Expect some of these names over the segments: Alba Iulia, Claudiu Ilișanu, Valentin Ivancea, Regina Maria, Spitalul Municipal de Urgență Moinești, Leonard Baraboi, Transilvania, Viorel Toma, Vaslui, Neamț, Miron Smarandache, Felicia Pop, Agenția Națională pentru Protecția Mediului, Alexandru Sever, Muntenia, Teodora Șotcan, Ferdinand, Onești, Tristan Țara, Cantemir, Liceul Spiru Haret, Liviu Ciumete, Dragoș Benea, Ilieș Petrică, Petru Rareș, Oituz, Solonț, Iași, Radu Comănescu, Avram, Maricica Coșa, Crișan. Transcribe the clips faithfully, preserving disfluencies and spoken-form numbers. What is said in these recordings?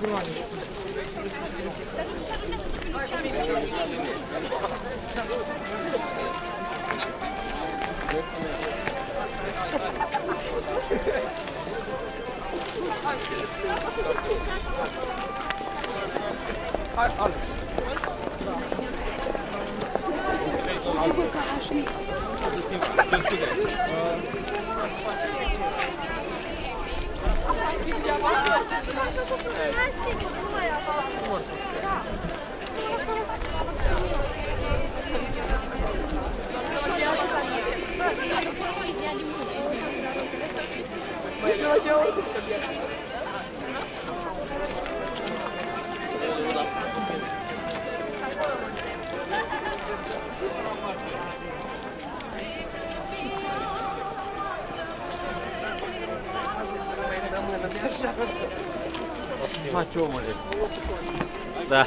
Face omule. Da. Așa,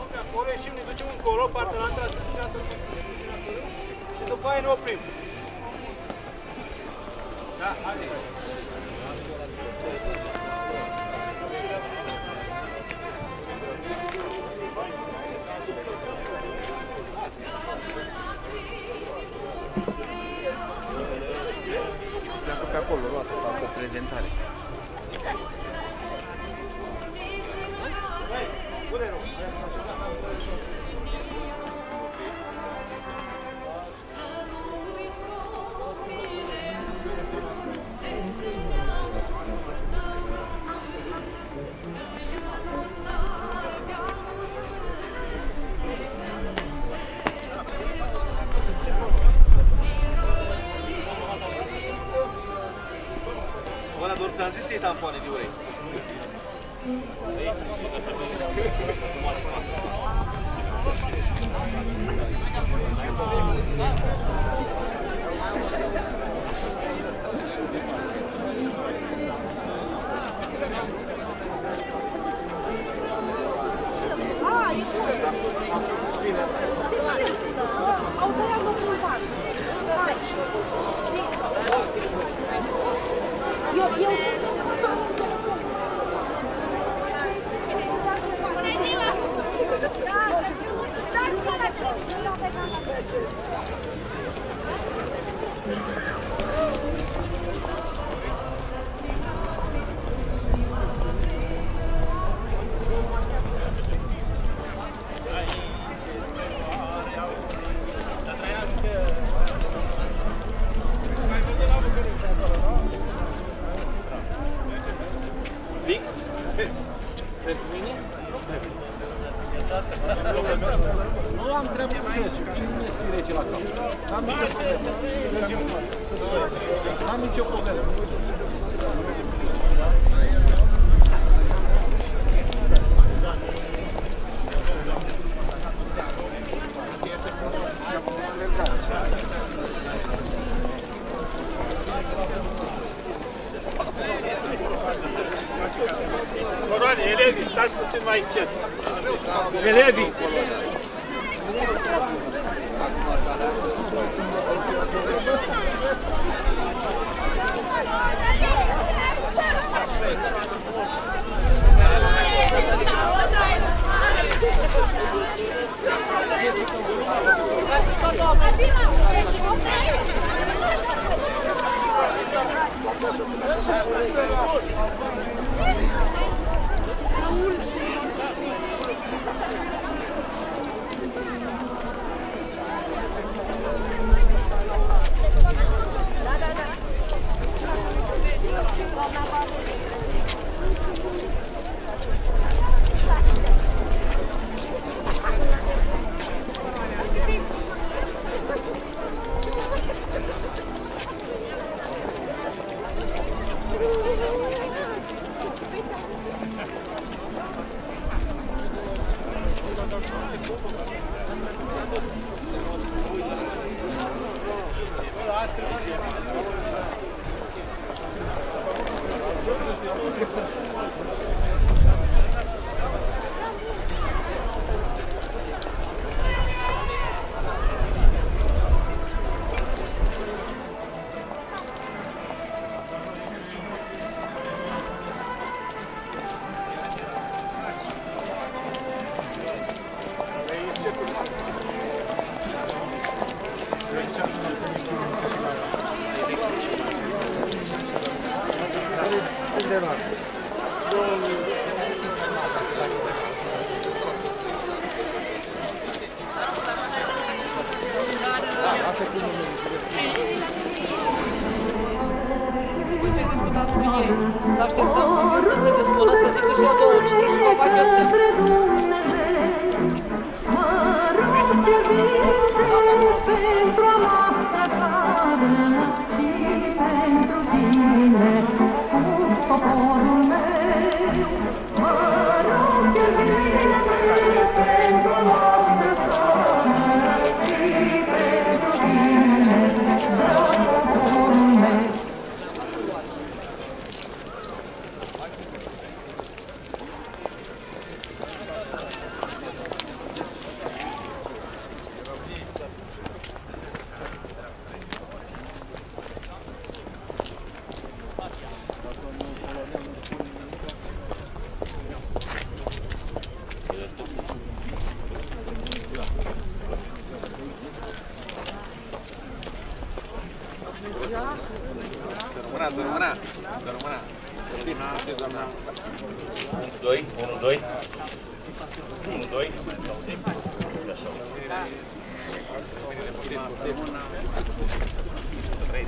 lumea acolo, ieșim, ne ducem încolo, partea la altă, să zicea tot și după aia ne oprim. Da, haide! Pleacă pe acolo, luată, fac o prezentare. Ți-am zis să iei tampoane de urechi. Ah, e bine. Au băiat locul bar. Eu, eu... Da, da, da.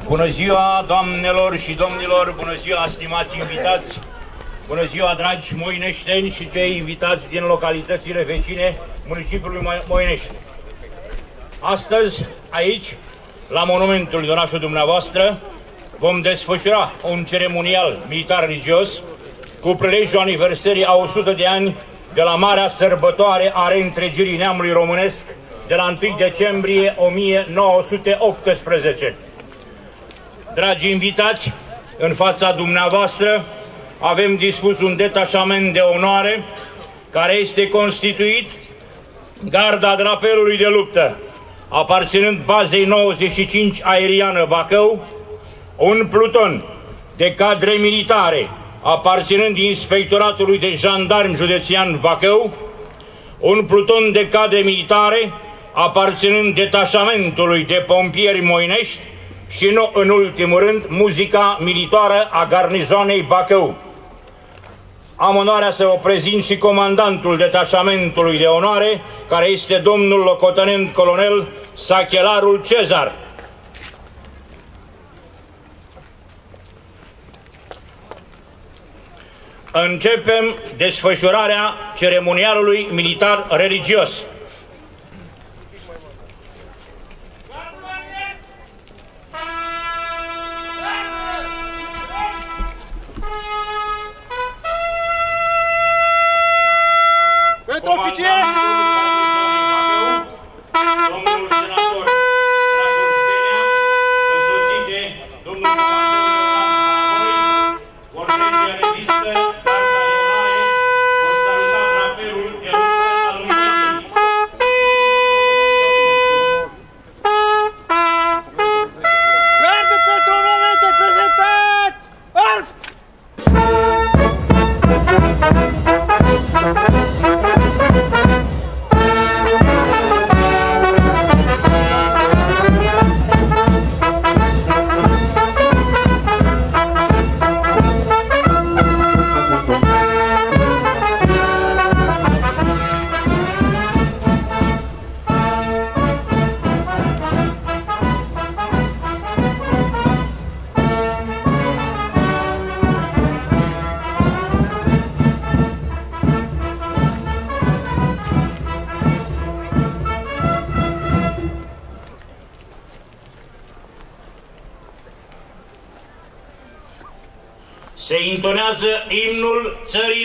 Bună ziua, doamnelor și domnilor, bună ziua, stimați invitați, bună ziua, dragi moineșteni și cei invitați din localitățile vecine municipiului Moinești. Astăzi, aici, la monumentul din orașul dumneavoastră, vom desfășura un ceremonial militar-religios cu prilejul aniversării a o sută de ani de la marea sărbătoare a reîntregirii neamului românesc de la întâi decembrie o mie nouă sute optsprezece. Dragi invitați, în fața dumneavoastră avem dispus un detașament de onoare care este constituit garda drapelului de luptă, aparținând bazei nouăzeci și cinci Aeriană Bacău, un pluton de cadre militare, aparținând Inspectoratului de Jandarmi Județean Bacău, un pluton de cadre militare, aparținând detașamentului de pompieri Moinești, și nu în ultimul rând, muzica militară a garnizoanei Bacău. Am onoarea să vă prezint și comandantul detașamentului de onoare, care este domnul locotenent colonel Sachelarul Cezar. Începem desfășurarea ceremonialului militar religios. Pentru oficieri! Domnul senator Dragoș Benea, însoțit de domnul comandantul vor trece în revistă garda de onoare, vor saluta drapelul de luptă al Munteniei. Gardă pentru un moment de prezentați! Alf! Se intonează imnul țării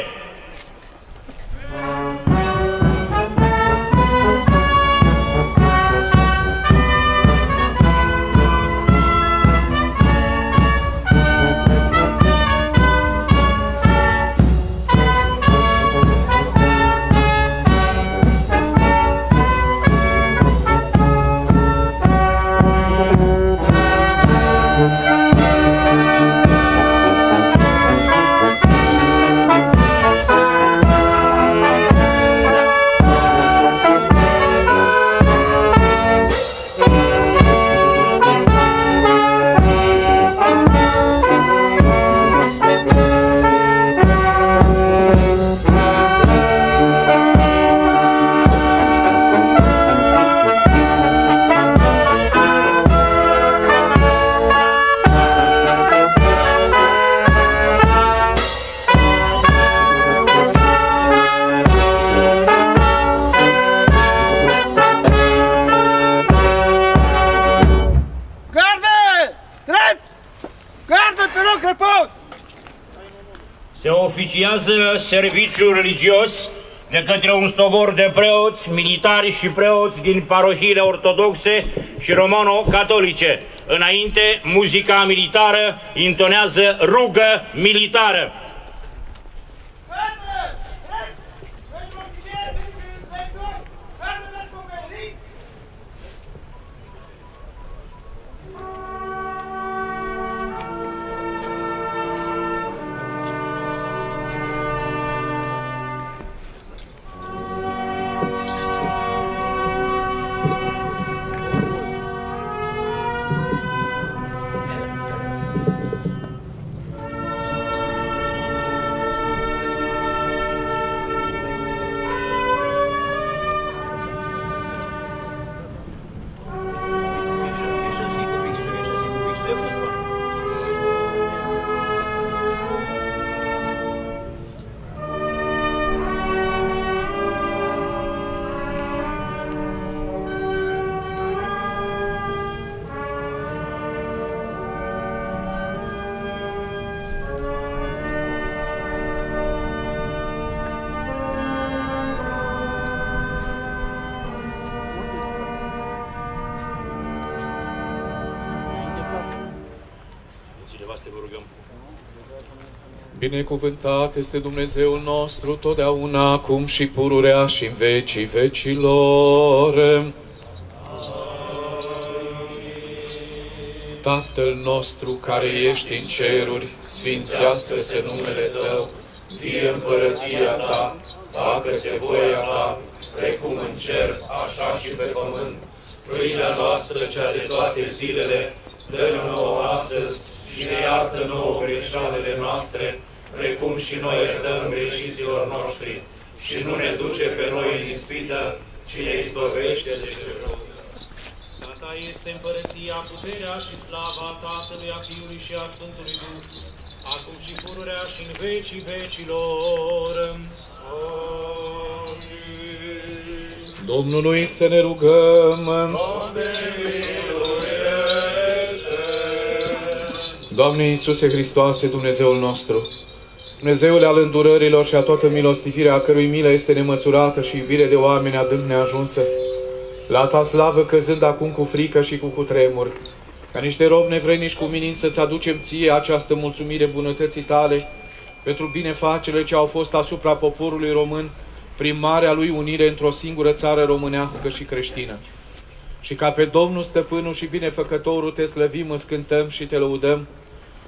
beneficiază serviciu religios de către un sobor de preoți, militari și preoți din parohiile ortodoxe și romano-catolice. Înainte, muzica militară intonează rugă militară. Binecuvântat este Dumnezeul nostru totdeauna, acum și pururea și în vecii vecilor. Amin. Tatăl nostru care ești în ceruri, sfințească-se numele Tău, vie împărăția Ta, facă-se voia Ta, precum în cer, așa și pe pământ. Pâinea noastră cea de toate zilele, dă-ne nouă astăzi și ne iartă nouă greșalele noastre, precum și noi iertăm greșiților noștri, și nu ne duce pe noi în ispită, ci ne izbăvește de cel rău. A Ta este împărăția, puterea și slava Tatălui, a Fiului și a Sfântului Duh, acum și pururea și în vecii vecilor. Amin. Domnului să ne rugăm. Amin. Doamne Iisuse Hristoase, Dumnezeul nostru, Dumnezeule al îndurărilor și a toată milostivirea, a cărui milă este nemăsurată și iubire de oameni adânc neajunsă, la Ta slavă căzând acum cu frică și cu cutremur, ca niște robi nevrednici cu minință îți aducem Ție această mulțumire bunătății Tale pentru binefacerile ce au fost asupra poporului român prin marea lui unire într-o singură țară românească și creștină. Și ca pe Domnul Stăpânul și Binefăcătorul Te slăvim, îți cântăm și Te lăudăm.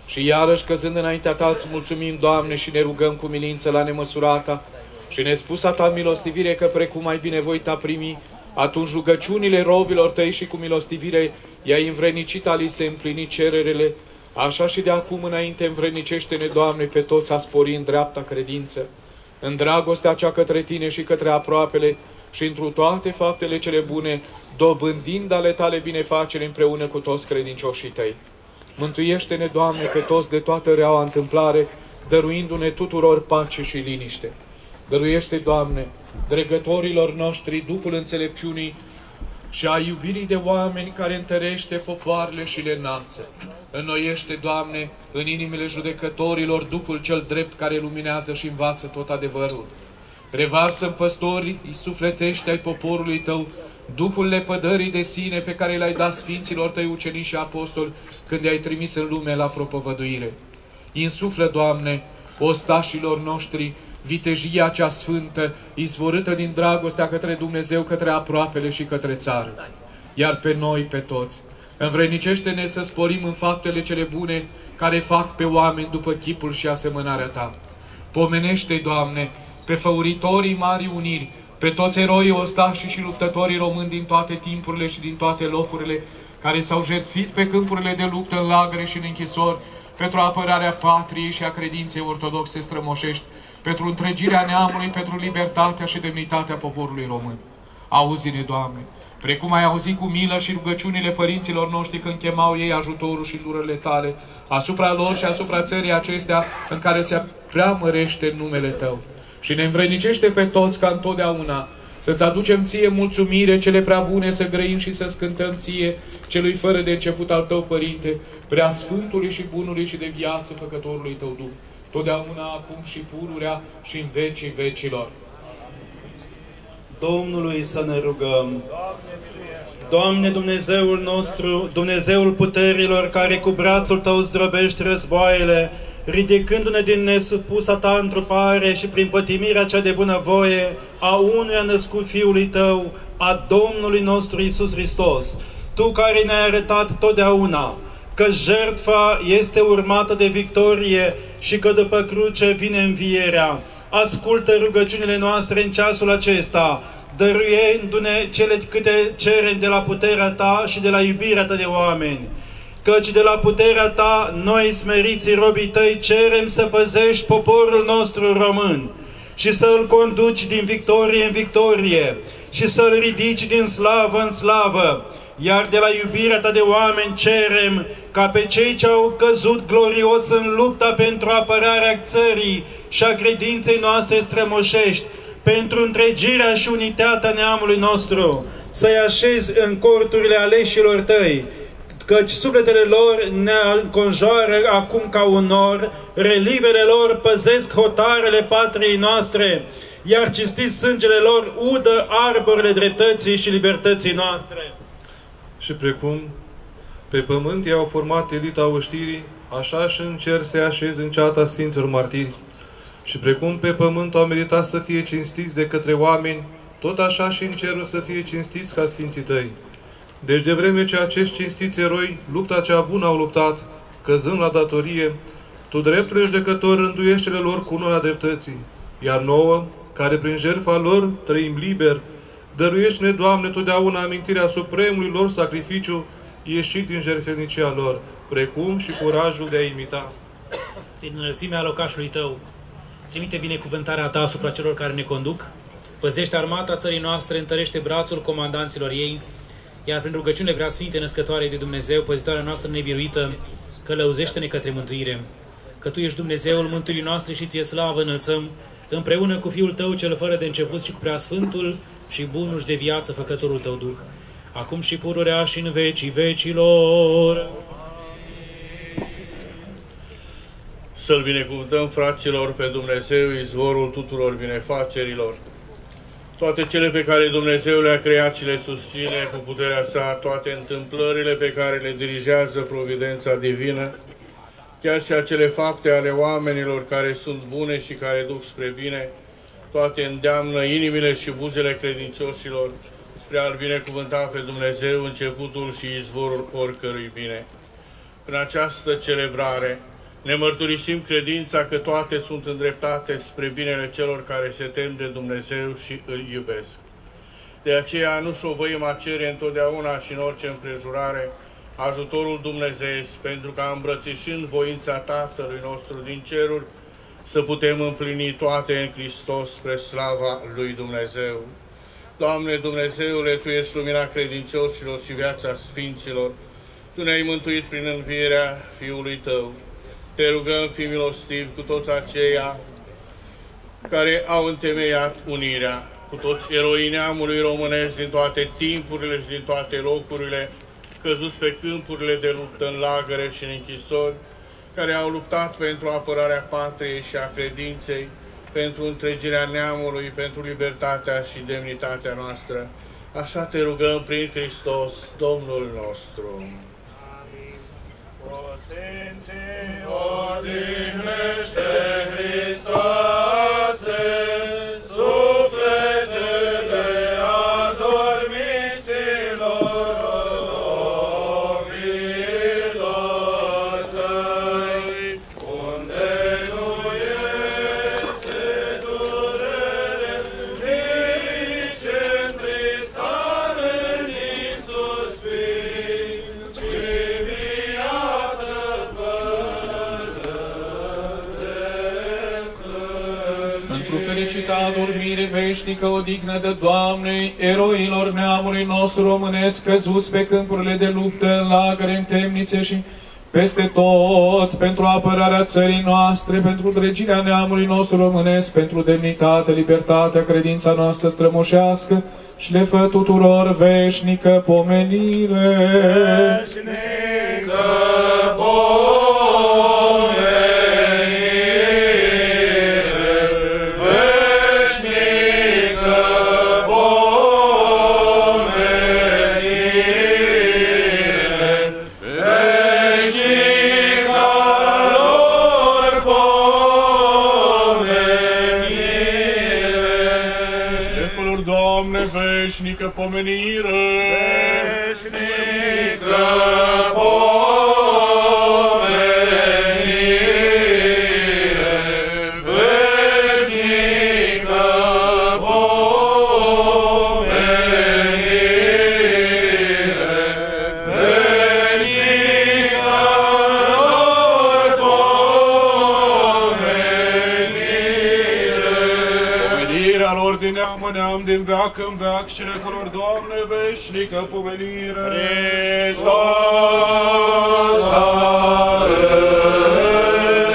Și iarăși căzând înaintea Ta, îți mulțumim, Doamne, și ne rugăm cu milință la nemăsurata și nespusa Ta milostivire, că precum ai binevoit a primi, atunci rugăciunile robilor Tăi și cu milostivire i-ai învrednicit a li se împlini cererele, așa și de acum înainte învrednicește-ne, Doamne, pe toți a spori în dreapta credință, în dragostea cea către Tine și către aproapele și întru toate faptele cele bune, dobândind ale Tale binefaceri împreună cu toți credincioșii Tăi. Mântuiește-ne, Doamne, pe toți de toată reaua întâmplare, dăruindu-ne tuturor pace și liniște. Dăruiește, Doamne, dregătorilor noștri Duhul înțelepciunii și a iubirii de oameni, care întărește popoarele și le înalță. Înnoiește, Doamne, în inimile judecătorilor Duhul cel drept, care luminează și învață tot adevărul. Revarsă în păstorii sufletești ai poporului Tău Duhul lepădării de sine, pe care L-ai dat Sfinților Tăi ucenici și apostoli când I-ai trimis în lume la propovăduire. Insuflă, Doamne, ostașilor noștri vitejia cea sfântă, izvorâtă din dragostea către Dumnezeu, către aproapele și către țară. Iar pe noi, pe toți, învrednicește-ne să sporim în faptele cele bune, care fac pe oameni după chipul și asemănarea Ta. Pomenește, Doamne, pe făuritorii Marii Uniri, pe toți eroii, ostașii și luptătorii români din toate timpurile și din toate locurile, care s-au jertfit pe câmpurile de luptă, în lagăre și în închisori, pentru apărarea patriei și a credinței ortodoxe strămoșești, pentru întregirea neamului, pentru libertatea și demnitatea poporului român. Auzi-ne, Doamne, precum ai auzit cu milă și rugăciunile părinților noștri când chemau ei ajutorul și durările Tale asupra lor și asupra țării acestea în care se preamărește numele Tău. Și ne învrednicește pe toți ca întotdeauna să-Ți aducem Ție mulțumire, cele prea bune, să grăim și să-ți cântăm Ție, celui fără de început al Tău, Părinte, prea Sfântului și Bunului și de viață Făcătorului Tău Duh, totdeauna, acum și pururea și în vecii vecilor. Domnului să ne rugăm. Doamne, Dumnezeul nostru, Dumnezeul puterilor, care cu brațul Tău zdrobești războaiele, ridicându-ne din nesupusa Ta întrupare și prin pătimirea cea de bunăvoie a unuia născut Fiului Tău, a Domnului nostru Iisus Hristos, Tu care ne-ai arătat totdeauna că jertfa este urmată de victorie și că după cruce vine învierea, ascultă rugăciunile noastre în ceasul acesta, dăruindu-ne cele câte cerem de la puterea Ta și de la iubirea Ta de oameni. Căci de la puterea Ta, noi smeriții robii Tăi cerem să păzești poporul nostru român și să îl conduci din victorie în victorie și să îl ridici din slavă în slavă. Iar de la iubirea Ta de oameni cerem ca pe cei ce au căzut glorios în lupta pentru apărarea țării și a credinței noastre strămoșești, pentru întregirea și unitatea neamului nostru, să-i așezi în corturile aleșilor Tăi, căci sufletele lor ne înconjoară acum ca un nor, relivele lor păzesc hotarele patriei noastre, iar cinstit sângele lor udă arborele dreptății și libertății noastre. Și precum pe pământ i-au format elita oștirii, așa și în cer se așez în ceata Sfinților Martiri. Și precum pe pământ au meritat să fie cinstiți de către oameni, tot așa și în cerul să fie cinstiți ca Sfinții Tăi. Deci de vreme ce acești cinstiți eroi lupta cea bună au luptat, căzând la datorie, Tu, dreptul judecător, rânduiește-le lor cu cununa dreptății. Iar nouă, care prin jertfa lor trăim liber, dăruiește-ne, Doamne, totdeauna amintirea supremului lor sacrificiu ieșit din jertfelnicia lor, precum și curajul de a imita. Din înălțimea locașului Tău, trimite binecuvântarea Ta asupra celor care ne conduc, păzește armata țării noastre, întărește brațul comandanților ei, iar prin rugăciune prea sfinte născătoare de Dumnezeu, păzitoarea noastră nebiruită, călăuzește-ne către mântuire. Că Tu ești Dumnezeul mântuirii noastre și Ție slavă înălțăm, împreună cu Fiul Tău cel fără de început și cu prea sfântul și bunul și de viață făcătorul Tău Duh, acum și pururea și în vecii vecilor. Să-L binecuvântăm, fraților, pe Dumnezeu, izvorul tuturor binefacerilor. Toate cele pe care Dumnezeu le-a creat și le susține cu puterea Sa, toate întâmplările pe care le dirigează providența divină, chiar și acele fapte ale oamenilor care sunt bune și care duc spre bine, toate îndeamnă inimile și buzele credincioșilor spre a-L binecuvânta pe Dumnezeu, începutul și izvorul oricărui bine. În această celebrare ne mărturisim credința că toate sunt îndreptate spre binele celor care se tem de Dumnezeu și îl iubesc. De aceea nu șovăim a cere întotdeauna și în orice împrejurare ajutorul Dumnezeiesc, pentru ca, îmbrățișând voința Tatălui nostru din ceruri, să putem împlini toate în Hristos spre slava lui Dumnezeu. Doamne Dumnezeule, Tu ești lumina credincioșilor și viața sfinților. Tu ne-ai mântuit prin învierea Fiului Tău. Te rugăm, fii milostiv cu toți aceia care au întemeiat unirea, cu toți eroii neamului românesc din toate timpurile și din toate locurile, căzuți pe câmpurile de luptă în lagăre și în închisori, care au luptat pentru apărarea patriei și a credinței, pentru întregirea neamului, pentru libertatea și demnitatea noastră. Așa te rugăm prin Hristos, Domnul nostru. Sfinții, odihnește Hristoase, sufletele adormiților, robilor Tăi, unde nu este durere, nici întristare, nici suspin, ci fericită adormire veșnică, odihnă de Doamne, eroilor neamului nostru românesc, căzuți pe câmpurile de luptă, în lagăre, în temnițe și peste tot, pentru apărarea țării noastre, pentru întregirea neamului nostru românesc, pentru demnitate, libertatea, credința noastră strămoșească și le fă tuturor veșnică pomenire. Veșnică pomenire. Doamne, veșnică pomenire! Veșnică pomenire! Veșnică pomenire! Veșnică pomenire! Pomenirea lor din neam în neam, din veac în veac și necălor, Doamne, veșnică pomenire! Hristos a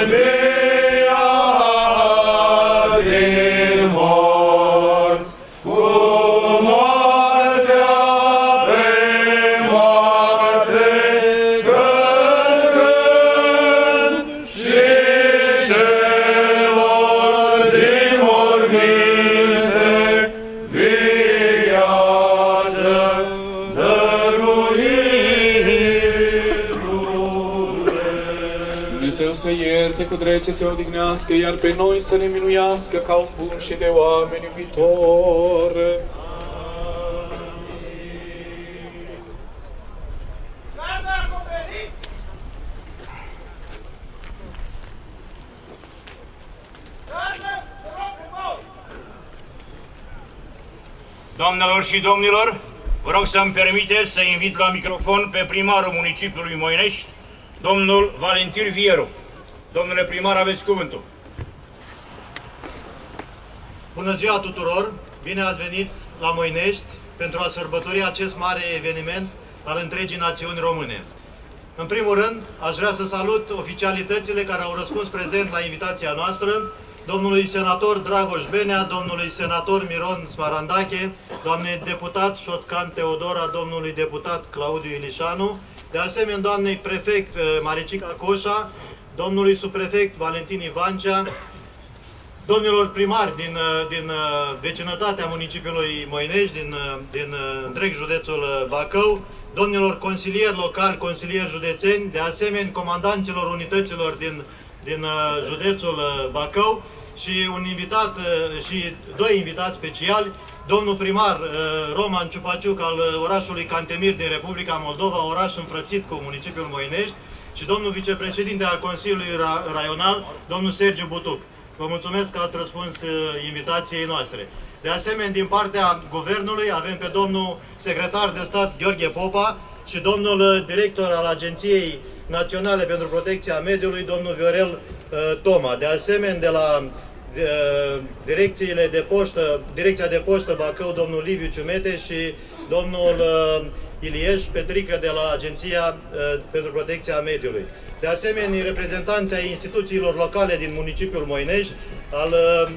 înviat din morți, cu moartea pe moarte, cântând și celor din morminte viață să ierte, cu drețe se odihnească, iar pe noi să ne minuiască ca un bun și de oameni iubitor. Doamnelor și domnilor, vă rog să-mi permiteți să invit la microfon pe primarul municipiului Moinești, domnul Valentin Vieru. Domnule primar, aveți cuvântul. Bună ziua tuturor! Bine ați venit la Moinești pentru a sărbători acest mare eveniment al întregii națiuni române. În primul rând, aș vrea să salut oficialitățile care au răspuns prezent la invitația noastră, domnului senator Dragoș Benea, domnului senator Miron Smarandache, doamnei deputat Șotcan Teodora, domnului deputat Claudiu Ilișanu, de asemenea doamnei prefect Maricica Coșa, domnului subprefect Valentin Ivancea, domnilor primari din, din vecinătatea municipiului Moinești, din, din întreg județul Bacău, domnilor consilieri locali, consilieri județeni, de asemenea comandanților unităților din, din județul Bacău și, un invitat, și doi invitați speciali, domnul primar Roman Ciupaciuc al orașului Cantemir din Republica Moldova, oraș înfrățit cu municipiul Moinești, și domnul vicepreședinte al Consiliului Raional, domnul Sergiu Butuc. Vă mulțumesc că ați răspuns invitației noastre. De asemenea, din partea Guvernului avem pe domnul secretar de stat Gheorghe Popa și domnul director al Agenției Naționale pentru Protecția Mediului, domnul Viorel Toma. De asemenea, de la direcțiile de poștă, direcția de poștă Bacău, domnul Liviu Ciumete și domnul Ilieș Petrică de la Agenția pentru Protecția Mediului. De asemenea, reprezentanții ai instituțiilor locale din municipiul Moinești, al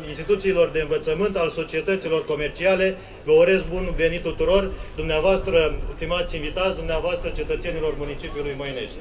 instituțiilor de învățământ, al societăților comerciale, vă urez bun venit tuturor, dumneavoastră, stimați invitați, dumneavoastră, cetățenilor municipiului Moinești.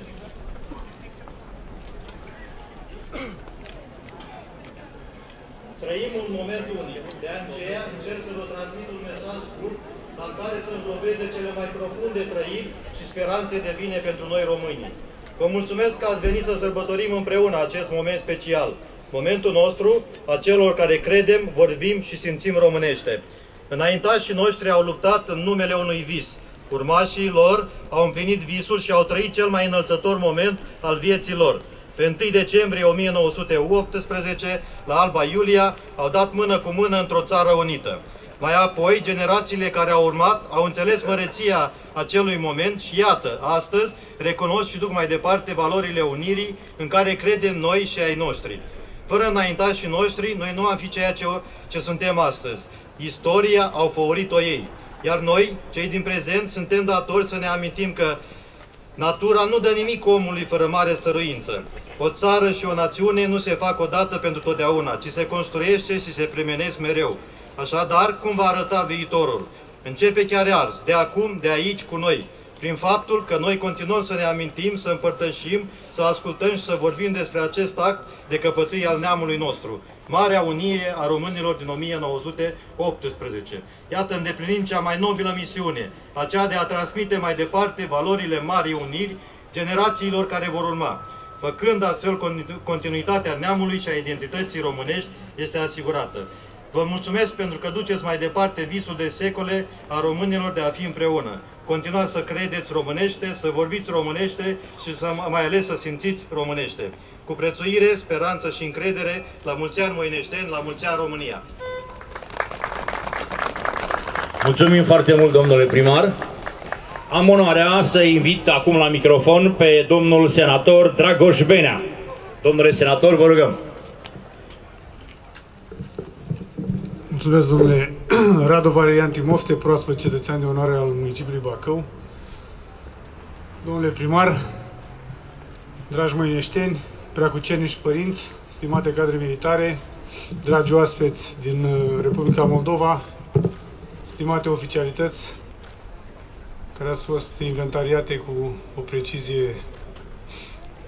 Trăim un moment unic, de aceea încerc să vă transmit un mesaj scurt, al care să înglobeze cele mai profunde trăiri și speranțe de bine pentru noi românii. Vă mulțumesc că ați venit să sărbătorim împreună acest moment special, momentul nostru, a celor care credem, vorbim și simțim românește. Înaintașii noștri au luptat în numele unui vis. Urmașii lor au împlinit visul și au trăit cel mai înălțător moment al vieții lor. Pe întâi decembrie o mie nouă sute optsprezece, la Alba Iulia, au dat mână cu mână într-o țară unită. Mai apoi, generațiile care au urmat au înțeles măreția acelui moment și iată, astăzi, recunosc și duc mai departe valorile unirii în care credem noi și ai noștri. Fără înaintașii noștri, noi nu am fi ceea ce, ce suntem astăzi. Istoria au făurit-o ei. Iar noi, cei din prezent, suntem datori să ne amintim că natura nu dă nimic omului fără mare stăruință. O țară și o națiune nu se fac odată pentru totdeauna, ci se construiește și se primenesc mereu. Așadar, cum va arăta viitorul? Începe chiar azi, de acum, de aici, cu noi, prin faptul că noi continuăm să ne amintim, să împărtășim, să ascultăm și să vorbim despre acest act de căpătâi al neamului nostru, Marea Unire a Românilor din o mie nouă sute optsprezece. Iată, îndeplinim cea mai nobilă misiune, aceea de a transmite mai departe valorile Marii Uniri generațiilor care vor urma. Făcând astfel, continuitatea neamului și a identității românești este asigurată. Vă mulțumesc pentru că duceți mai departe visul de secole a românilor de a fi împreună. Continuați să credeți românește, să vorbiți românește și să, mai ales să simțiți românește. Cu prețuire, speranță și încredere, la mulți ani moineșteni, la mulți ani România! Mulțumim foarte mult, domnule primar! Am onoarea să invit acum la microfon pe domnul senator Dragoș Benea. Domnule senator, vă rugăm! Mulțumesc, domnule Radu Vereanu Timofte, proaspăt cetățean de onoare al municipiului Bacău. Domnule primar, dragi măineșteni, preacucernici părinți, stimate cadre militare, dragi oaspeți din Republica Moldova, stimate oficialități care ați fost inventariate cu o precizie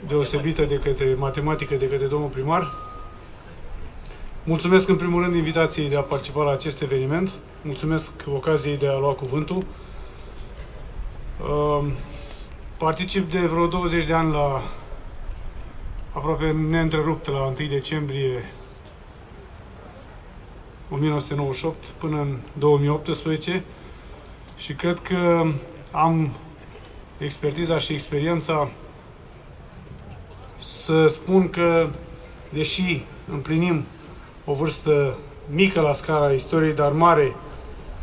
deosebită de către matematică, de către domnul primar, mulțumesc în primul rând invitației de a participa la acest eveniment, mulțumesc ocaziei de a lua cuvântul. Particip de vreo douăzeci de ani la, aproape neîntrerupt, la întâi decembrie o mie nouă sute nouăzeci și opt până în două mii optsprezece și cred că am expertiza și experiența să spun că, deși împlinim o vârstă mică la scara istoriei, dar mare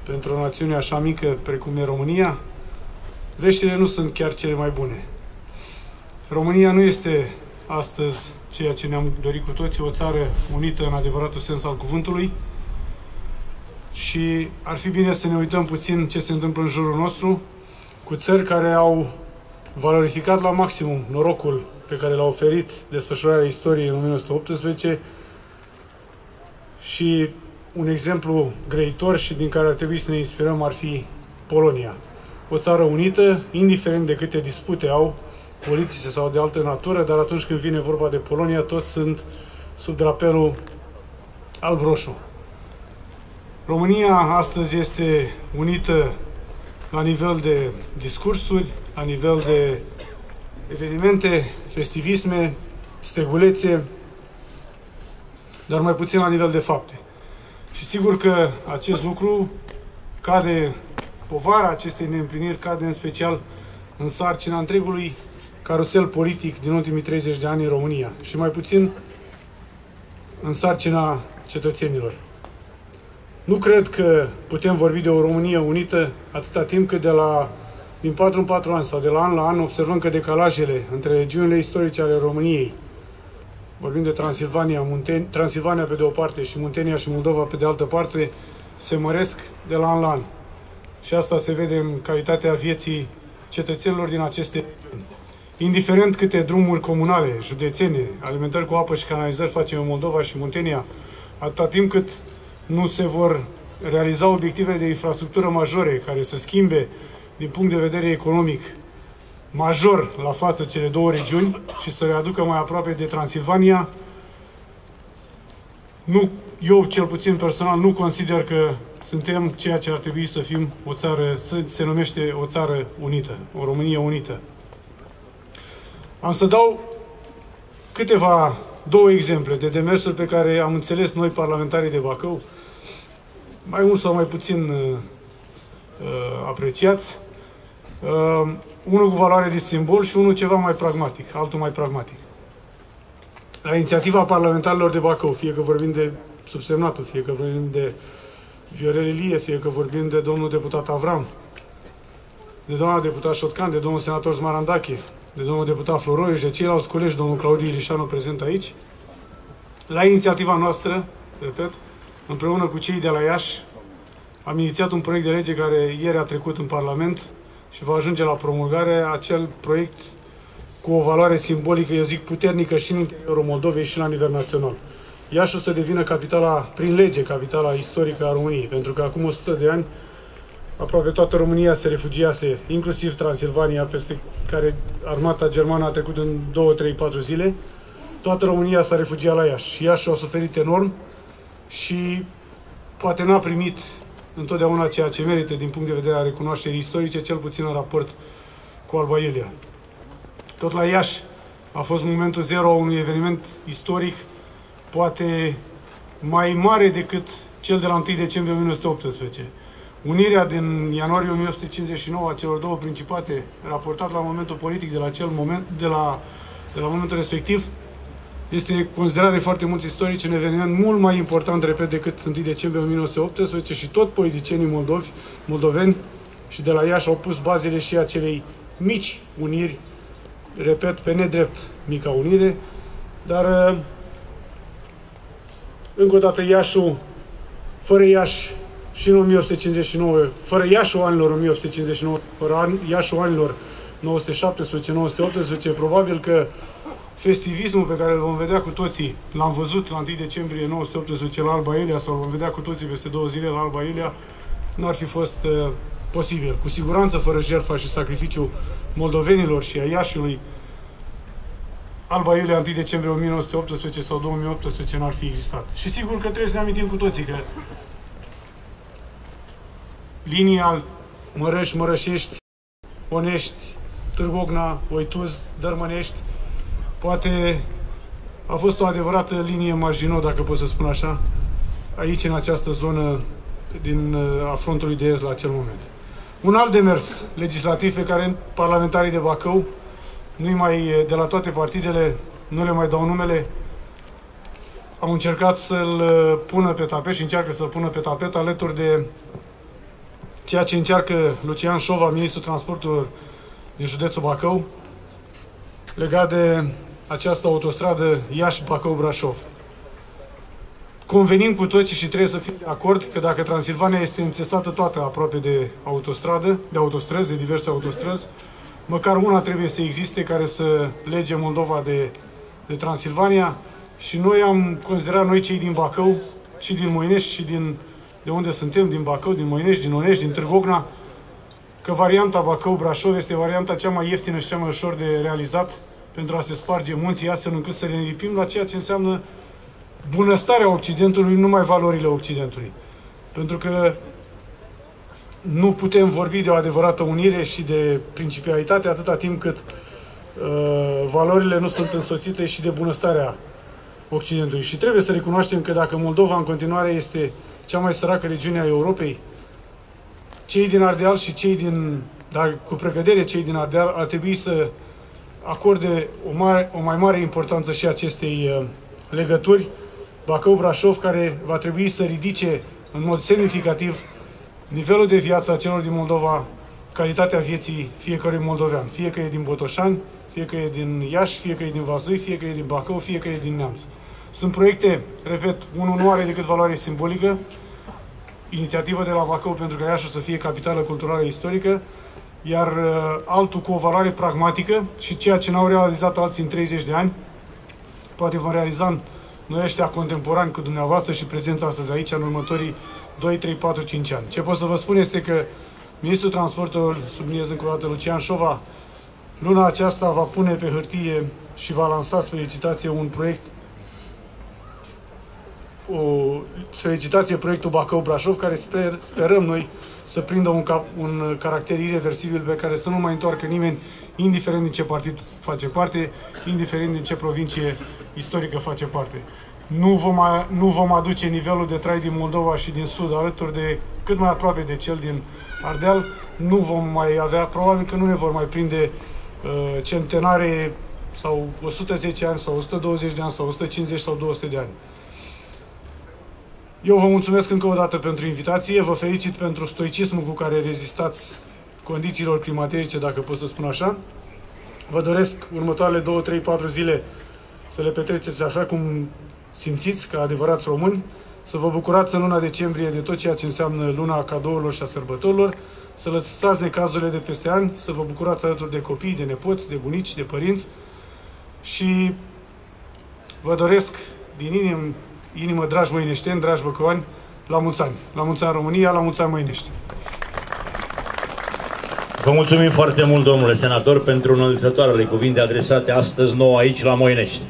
pentru o națiune așa mică precum e România, veștile nu sunt chiar cele mai bune. România nu este astăzi ceea ce ne-am dorit cu toții, o țară unită în adevăratul sens al cuvântului și ar fi bine să ne uităm puțin ce se întâmplă în jurul nostru cu țări care au valorificat la maximum norocul pe care l-a oferit desfășurarea istoriei în o mie nouă sute optsprezece și un exemplu grăitor și din care ar trebui să ne inspirăm ar fi Polonia. O țară unită, indiferent de câte dispute au, politice sau de altă natură, dar atunci când vine vorba de Polonia, toți sunt sub drapelul alb-roșu. România astăzi este unită la nivel de discursuri, la nivel de evenimente, festivisme, stegulețe, dar mai puțin la nivel de fapte. Și sigur că acest lucru cade, povara acestei neîmpliniri cade în special în sarcina întregului carusel politic din ultimii treizeci de ani în România și mai puțin în sarcina cetățenilor. Nu cred că putem vorbi de o Românie unită atâta timp cât de la, din patru în patru ani sau de la an la an observăm că decalajele între regiunile istorice ale României, vorbim de Transilvania, Munten Transilvania pe de o parte și Muntenia și Moldova pe de altă parte, se măresc de la an la an. Și asta se vede în calitatea vieții cetățenilor din aceste regiuni. Indiferent câte drumuri comunale, județene, alimentări cu apă și canalizări facem în Moldova și Muntenia, atâta timp cât nu se vor realiza obiective de infrastructură majore care să schimbe din punct de vedere economic major la față cele două regiuni și să le aducă mai aproape de Transilvania, nu, eu cel puțin personal nu consider că suntem ceea ce ar trebui să fim o țară, să se numește o țară unită, o Românie unită. Am să dau câteva, două exemple de demersuri pe care am înțeles noi parlamentarii de Bacău, mai mult sau mai puțin uh, apreciați. Uh, unul cu valoare de simbol și unul ceva mai pragmatic, altul mai pragmatic. La inițiativa parlamentarilor de Bacău, fie că vorbim de subsemnatul, fie că vorbim de Viorel Elie, fie că vorbim de domnul deputat Avram, de doamna deputat Șotcan, de domnul senator Smarandache, de domnul deputat Floroieș, de ceilalți colegi, domnul Claudiu Ilișanu prezent aici, la inițiativa noastră, repet, împreună cu cei de la Iași, am inițiat un proiect de lege care ieri a trecut în Parlament și va ajunge la promulgare, acel proiect cu o valoare simbolică, eu zic, puternică și în interiorul Moldovei și la nivel național. Iași o să devină capitala, prin lege, capitala istorică a României, pentru că acum o sută de ani aproape toată România se refugiase, inclusiv Transilvania, peste care armata germană a trecut în două, trei, patru zile. Toată România s-a refugiat la Iași și Iași a suferit enorm și poate n-a primit întotdeauna ceea ce merită din punct de vedere a recunoașterii istorice, cel puțin în raport cu Alba Iulia. Tot la Iași a fost momentul zero a unui eveniment istoric poate mai mare decât cel de la întâi decembrie o mie nouă sute optsprezece. Unirea din ianuarie o mie opt sute cincizeci și nouă a celor două principate, raportat la momentul politic de la, acel moment, de la, de la momentul respectiv, este considerat de foarte mulți istorici un eveniment mult mai important, repet, decât întâi decembrie o mie nouă sute optsprezece și tot politicienii moldovi, moldoveni și de la Iași au pus bazele și acelei mici uniri, repet, pe nedrept mica unire, dar încă o dată Iașul, fără Iași și în o mie opt sute cincizeci și nouă, fără Iașul anilor o mie opt sute cincizeci și nouă, fără Iașul anilor nouă sute șaptesprezece nouă sute optsprezece, probabil că festivismul pe care îl vom vedea cu toții, l-am văzut la întâi decembrie nouă sute optsprezece la Alba Iulia, sau îl vom vedea cu toții peste două zile la Alba Iulia, n-ar fi fost uh, posibil. Cu siguranță, fără jertfa și sacrificiul moldovenilor și a Iașiului, Alba Iulia întâi decembrie o mie nouă sute optsprezece sau două mii optsprezece n-ar fi existat. Și sigur că trebuie să ne amintim cu toții că linia Mărăș, Mărășești, Onești, Târgu Ocna, Oituz, Dărmănești, poate a fost o adevărată linie marginot, dacă pot să spun așa, aici, în această zonă din a frontului de est la acel moment. Un alt demers legislativ pe care parlamentarii de Bacău, nu mai de la toate partidele, nu le mai dau numele, au încercat să-l pună pe tapet și încearcă să-l pună pe tapet alături de ceea ce încearcă Lucian Șova, ministrul transporturilor din județul Bacău, legat de această autostradă Iași-Bacău-Brașov. Convenim cu toții și trebuie să fim de acord că dacă Transilvania este înțesată toată aproape de autostradă, de autostrăzi, de diverse autostrăzi, măcar una trebuie să existe care să lege Moldova de, de Transilvania, și noi am considerat, noi cei din Bacău, și din Moinești, și din, de unde suntem, din Bacău, din Moinești, din Onești, din Târgu Ocna, că varianta Bacău-Brașov este varianta cea mai ieftină și cea mai ușor de realizat pentru a se sparge munții, astfel încât să ne lipim la ceea ce înseamnă bunăstarea Occidentului, numai valorile Occidentului. Pentru că nu putem vorbi de o adevărată unire și de principialitate atâta timp cât uh, valorile nu sunt însoțite și de bunăstarea Occidentului. Și trebuie să recunoaștem că dacă Moldova în continuare este cea mai săracă regiune a Europei, cei din Ardeal și cei din, dar cu precădere cei din Ardeal, ar trebui să acorde o, mare, o mai mare importanță și acestei uh, legături. Bacău-Brașov, care va trebui să ridice în mod semnificativ nivelul de viață a celor din Moldova, calitatea vieții fiecărui moldovean, fie că e din Botoșani, fie că e din Iași, fie că e din Vaslui, fie că e din Bacău, fie că e din Neamț. Sunt proiecte, repet, unul nu are decât valoare simbolică, inițiativă de la Bacău pentru că Iași să fie capitală culturală istorică, iar uh, altul cu o valoare pragmatică, și ceea ce n-au realizat alții în treizeci de ani, poate vom realiza noi ăștia contemporani cu dumneavoastră și prezența astăzi aici în următorii doi, trei, patru, cinci ani. Ce pot să vă spun este că ministrul transporturilor, subliniez încă o dată, Lucian Șova, luna aceasta va pune pe hârtie și va lansa spre licitație un proiect, o solicitație, proiectul Bacău-Brașov, care sper, sperăm noi să prindă un, cap, un caracter irreversibil pe care să nu mai întoarcă nimeni, indiferent din ce partid face parte, indiferent din ce provincie istorică face parte. Nu vom, a, nu vom aduce nivelul de trai din Moldova și din Sud alături de cât mai aproape de cel din Ardeal. Nu vom mai avea, probabil că nu ne vor mai prinde uh, centenare sau o sută zece ani sau o sută douăzeci de ani sau o sută cincizeci sau două sute de ani. Eu vă mulțumesc încă o dată pentru invitație, vă felicit pentru stoicismul cu care rezistați condițiilor climaterice, dacă pot să spun așa. Vă doresc următoarele două, trei, patru zile să le petreceți așa cum simțiți, ca adevărați români, să vă bucurați în luna decembrie de tot ceea ce înseamnă luna cadourilor și a sărbătorilor, să lăsați necazurile de peste ani, să vă bucurați alături de copii, de nepoți, de bunici, de părinți, și vă doresc din inimă, inimă, dragi moineșteni, dragi băcăoani, la mulți ani. La mulți ani România, la mulți ani Moinești. Vă mulțumim foarte mult, domnule senator, pentru înălțătoarele cuvinte adresate astăzi nouă aici la Moinești.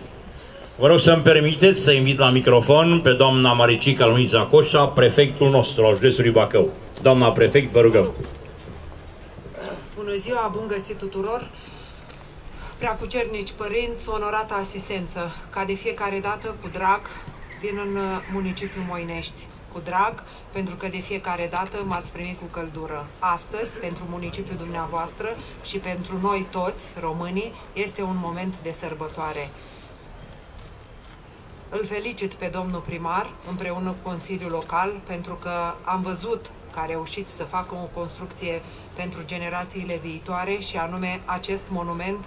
Vă rog să-mi permiteți să invit la microfon pe doamna Maricica Coșa, prefectul nostru al județului Bacău. Doamna prefect, vă rugăm. Bună ziua, bun găsit tuturor! Preacucernici părinți, onorată asistență, ca de fiecare dată, cu drag, vin în municipiul Moinești, cu cu drag, pentru că de fiecare dată m-ați primit cu căldură. Astăzi, pentru municipiul dumneavoastră și pentru noi toți, românii, este un moment de sărbătoare. Îl felicit pe domnul primar, împreună cu Consiliul Local, pentru că am văzut că a reușit să facă o construcție pentru generațiile viitoare, și anume acest monument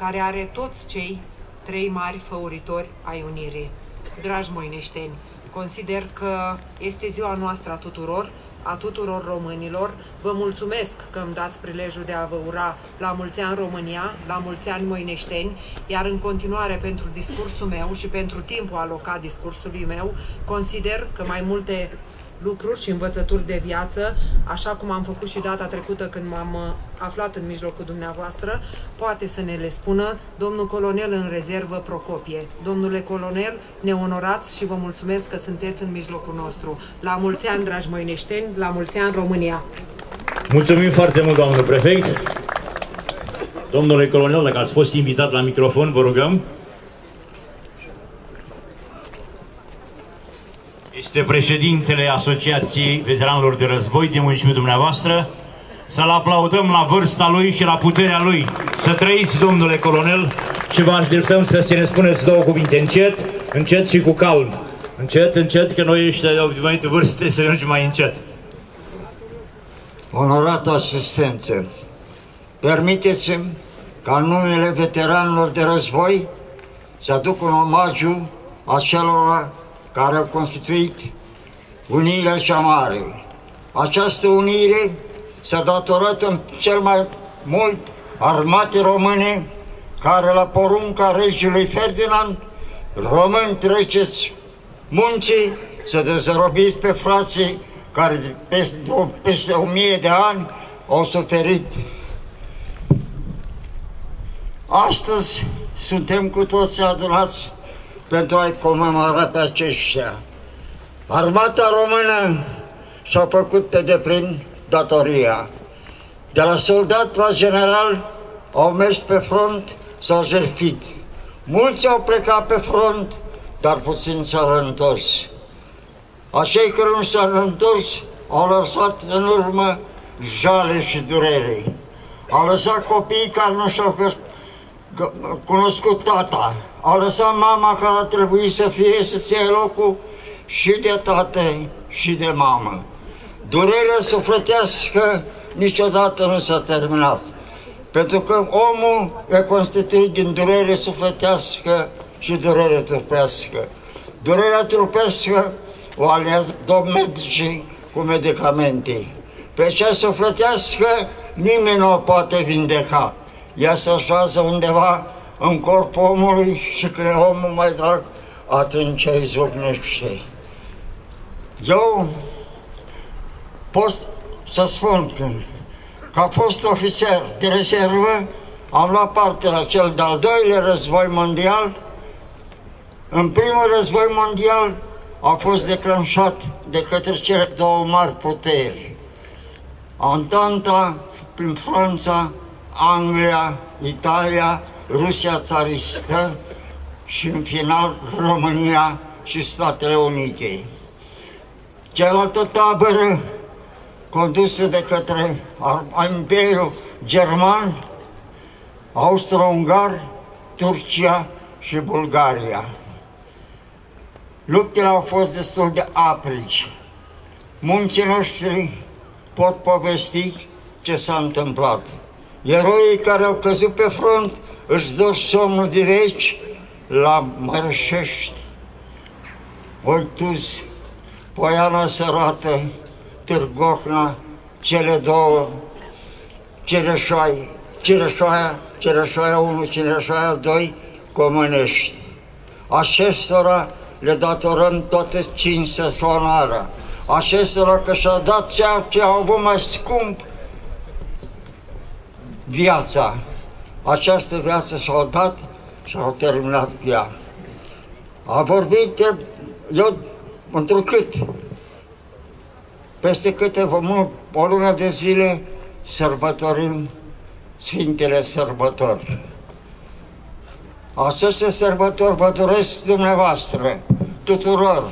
care are toți cei trei mari făuritori ai unirii. Dragi moineșteni, consider că este ziua noastră a tuturor, a tuturor românilor. Vă mulțumesc că îmi dați prilejul de a vă ura la mulți ani România, la mulți ani moineșteni, iar în continuare pentru discursul meu și pentru timpul alocat discursului meu, consider că mai multe lucruri și învățături de viață, așa cum am făcut și data trecută când m-am aflat în mijlocul dumneavoastră, poate să ne le spună domnul colonel în rezervă Procopie. Domnule colonel, ne onorați și vă mulțumesc că sunteți în mijlocul nostru. La mulți ani, dragi moineșteni, la mulți ani România! Mulțumim foarte mult, doamnă prefect! Domnule colonel, dacă ați fost invitat la microfon, vă rugăm! Este președintele Asociației Veteranilor de Război din municipiul dumneavoastră. Să-l aplaudăm la vârsta lui și la puterea lui. Să trăiți, domnule colonel, și vă așteptăm să se ne spuneți două cuvinte, încet, încet și cu calm. Încet, încet, că noi ăștia de obișnuit vârste să mergem mai încet. Onorată asistență, permiteți-mi ca în numele veteranilor de război să aduc un omagiu acelora care au constituit unirea cea mare. Această unire s-a datorat în cel mai mult armatei române, care la porunca regelui Ferdinand, români treceți munții să dezrobiți pe frații care peste, peste o mie de ani au suferit. Astăzi suntem cu toți adunați pentru a-i comemora pe aceștia. Armata română și-a făcut pe deplin datoria. De la soldat la general au mers pe front, s-au jertfit. Mulți au plecat pe front, dar puțini s-au întors. Acei care nu s-au întors au lăsat în urmă jale și durere. Au lăsat copiii care nu și-au cunoscut tata. Au lăsat mama care a trebuit să fie, să-ți ia locul și de tată și de mamă. Durerea sufletească niciodată nu s-a terminat, pentru că omul e constituit din durere sufletească și durere trupească. Durerea trupească o alează medicii cu medicamente. Pe cea sufletească nimeni nu o poate vindeca. Ea se așează undeva în corpul omului și când e omul mai drag, atunci îi izbucnește. Eu pot să spun că, ca fost ofițer de rezervă, am luat parte la cel de-al doilea război mondial. În primul război mondial a fost declanșat de către cele două mari puteri, Antanta prin Franța, Anglia, Italia, Rusia țaristă și, în final, România și Statele Unite. Cealaltă tabără, condusă de către Imperiul German, Austro-Ungar, Turcia și Bulgaria. Luptele au fost destul de aprici. Munții noștri pot povesti ce s-a întâmplat. Eroii care au căzut pe front își dă somnul de veci la Mărășești, Oituz, Poiana Sărată, Târgu Ocna, cele două, Cereșoai, Cereșoaia, Cereșoaia unu, Cereșoaia doi, Comănești. Acestora le datorăm toate cinstea și onoarea. Acestora că și-a dat ceea ce au avut mai scump, viața. Această viață s-a dat și au terminat cu ea. A vorbit eu întrucât peste câteva o lună de zile sărbătorim Sfintele Sărbători. Aceste sărbători vă doresc dumneavoastră, tuturor,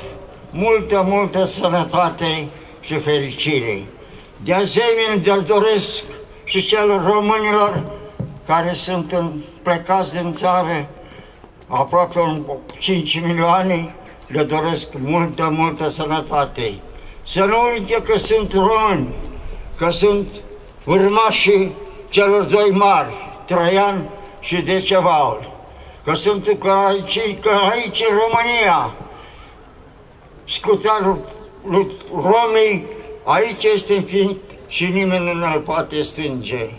multă, multă sănătate și fericire. De asemenea, îl doresc și celor românilor care sunt plecați din țară, aproape cinci milioane, le doresc multă, multă sănătate. Să nu uite că sunt români, că sunt urmașii celor doi mari, Traian și Decevaul, că sunt că aici, că aici în România, scutarul Romei, aici este înființat și nimeni nu îl poate stinge.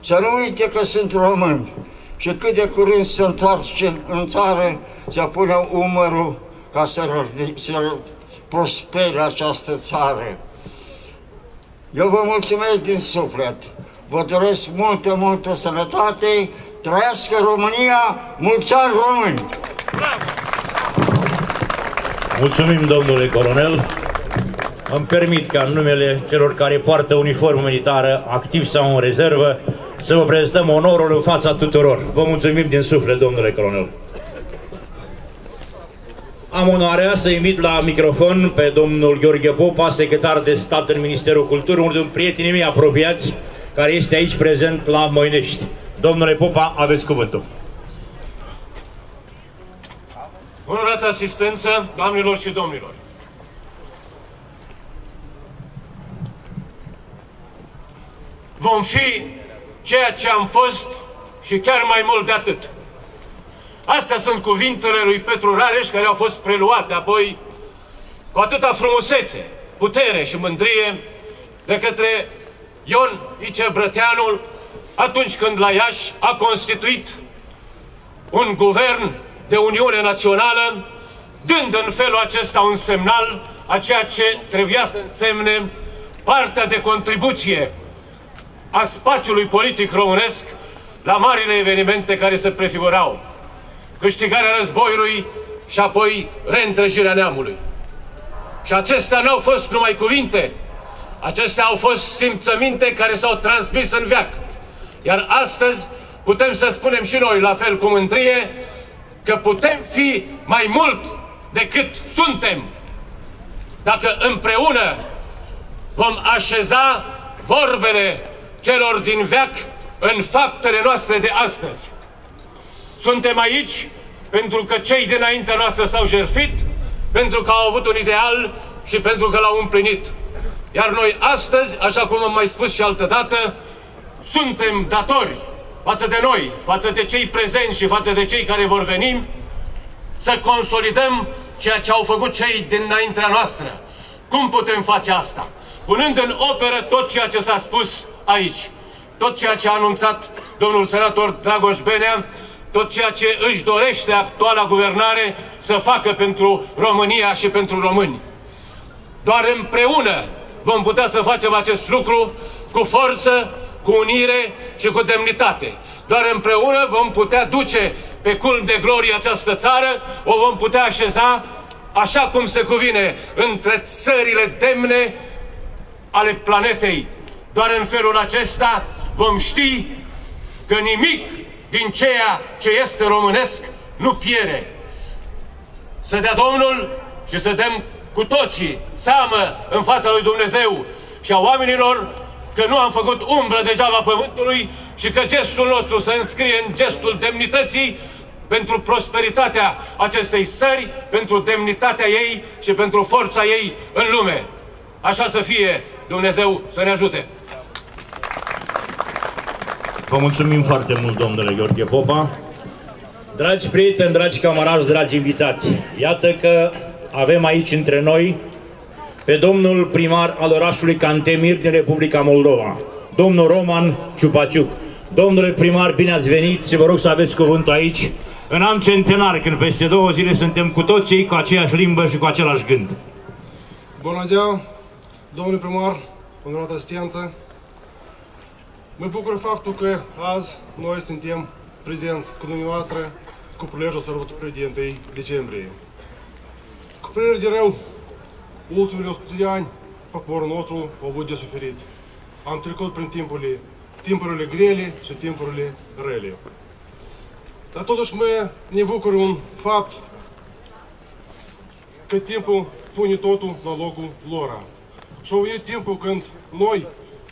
Să nu uite că sunt români și cât de curând se întoarce în țară, să pună umărul ca să, să prospere această țară. Eu vă mulțumesc din suflet, vă doresc multă, multă sănătate, trăiască România, mulți ani români! Mulțumim, domnule colonel. Îmi permit ca în numele celor care poartă uniformă militară, activ sau în rezervă, să vă prezentăm onorul în fața tuturor. Vă mulțumim din suflet, domnule colonel. Am onoarea să invit la microfon pe domnul Gheorghe Popa, secretar de stat în Ministerul Culturii, unul din prietenii mei apropiați, care este aici prezent la Moinești. Domnule Popa, aveți cuvântul. Onorată asistență, doamnelor și domnilor. Vom fi ceea ce am fost și chiar mai mult de atât. Astea sunt cuvintele lui Petru Rareș, care au fost preluate apoi cu atâta frumusețe, putere și mândrie de către Ion Ice Brăteanul, atunci când la Iași a constituit un guvern de Uniune Națională, dând în felul acesta un semnal a ceea ce trebuia să însemne partea de contribuție a spațiului politic românesc la marile evenimente care se prefigurau. Câștigarea războiului și apoi reîntregirea neamului. Și acestea n-au fost numai cuvinte, acestea au fost simțăminte care s-au transmis în veac. Iar astăzi putem să spunem și noi, la fel cu mândrie, că putem fi mai mult decât suntem, dacă împreună vom așeza vorbele celor din veac în faptele noastre de astăzi. Suntem aici pentru că cei dinaintea noastră s-au jertfit, pentru că au avut un ideal și pentru că l-au împlinit. Iar noi astăzi, așa cum am mai spus și altădată, suntem datori față de noi, față de cei prezenți și față de cei care vor veni, să consolidăm ceea ce au făcut cei dinaintea noastră. Cum putem face asta? Punând în operă tot ceea ce s-a spus aici, tot ceea ce a anunțat domnul senator Dragoș Benea, tot ceea ce își dorește actuala guvernare să facă pentru România și pentru români. Doar împreună vom putea să facem acest lucru cu forță, cu unire și cu demnitate. Doar împreună vom putea duce pe culm de glorie această țară, o vom putea așeza așa cum se cuvine între țările demne ale planetei. Doar în felul acesta vom ști că nimic din ceea ce este românesc nu piere. Să dea Domnul și să dăm cu toții seamă în fața lui Dumnezeu și a oamenilor că nu am făcut umbră degeaba pământului și că gestul nostru se înscrie în gestul demnității pentru prosperitatea acestei țări, pentru demnitatea ei și pentru forța ei în lume. Așa să fie, Dumnezeu să ne ajute. Vă mulțumim foarte mult, domnule Gheorghe Popa. Dragi prieteni, dragi camarazi, dragi invitați, iată că avem aici între noi pe domnul primar al orașului Cantemir din Republica Moldova, domnul Roman Ciupaciuc. Domnule primar, bine ați venit și vă rog să aveți cuvântul aici în an centenar, când peste două zile suntem cu toții cu aceeași limbă și cu același gând. Bună ziua, domnule primar, onorată asistență. Mă bucur faptul că azi noi suntem prezenți cu dumneavoastră cu prilejul sărbătorii de întâi decembrie. Cu prilejul de rău, ultimele o sută de ani, poporul nostru a avut de suferit. Am trecut prin timpurile, timpurile grele și timpurile rele. Dar totuși mă ne bucur un fapt că timpul pune totul la locul lor. Și au venit timpul când noi,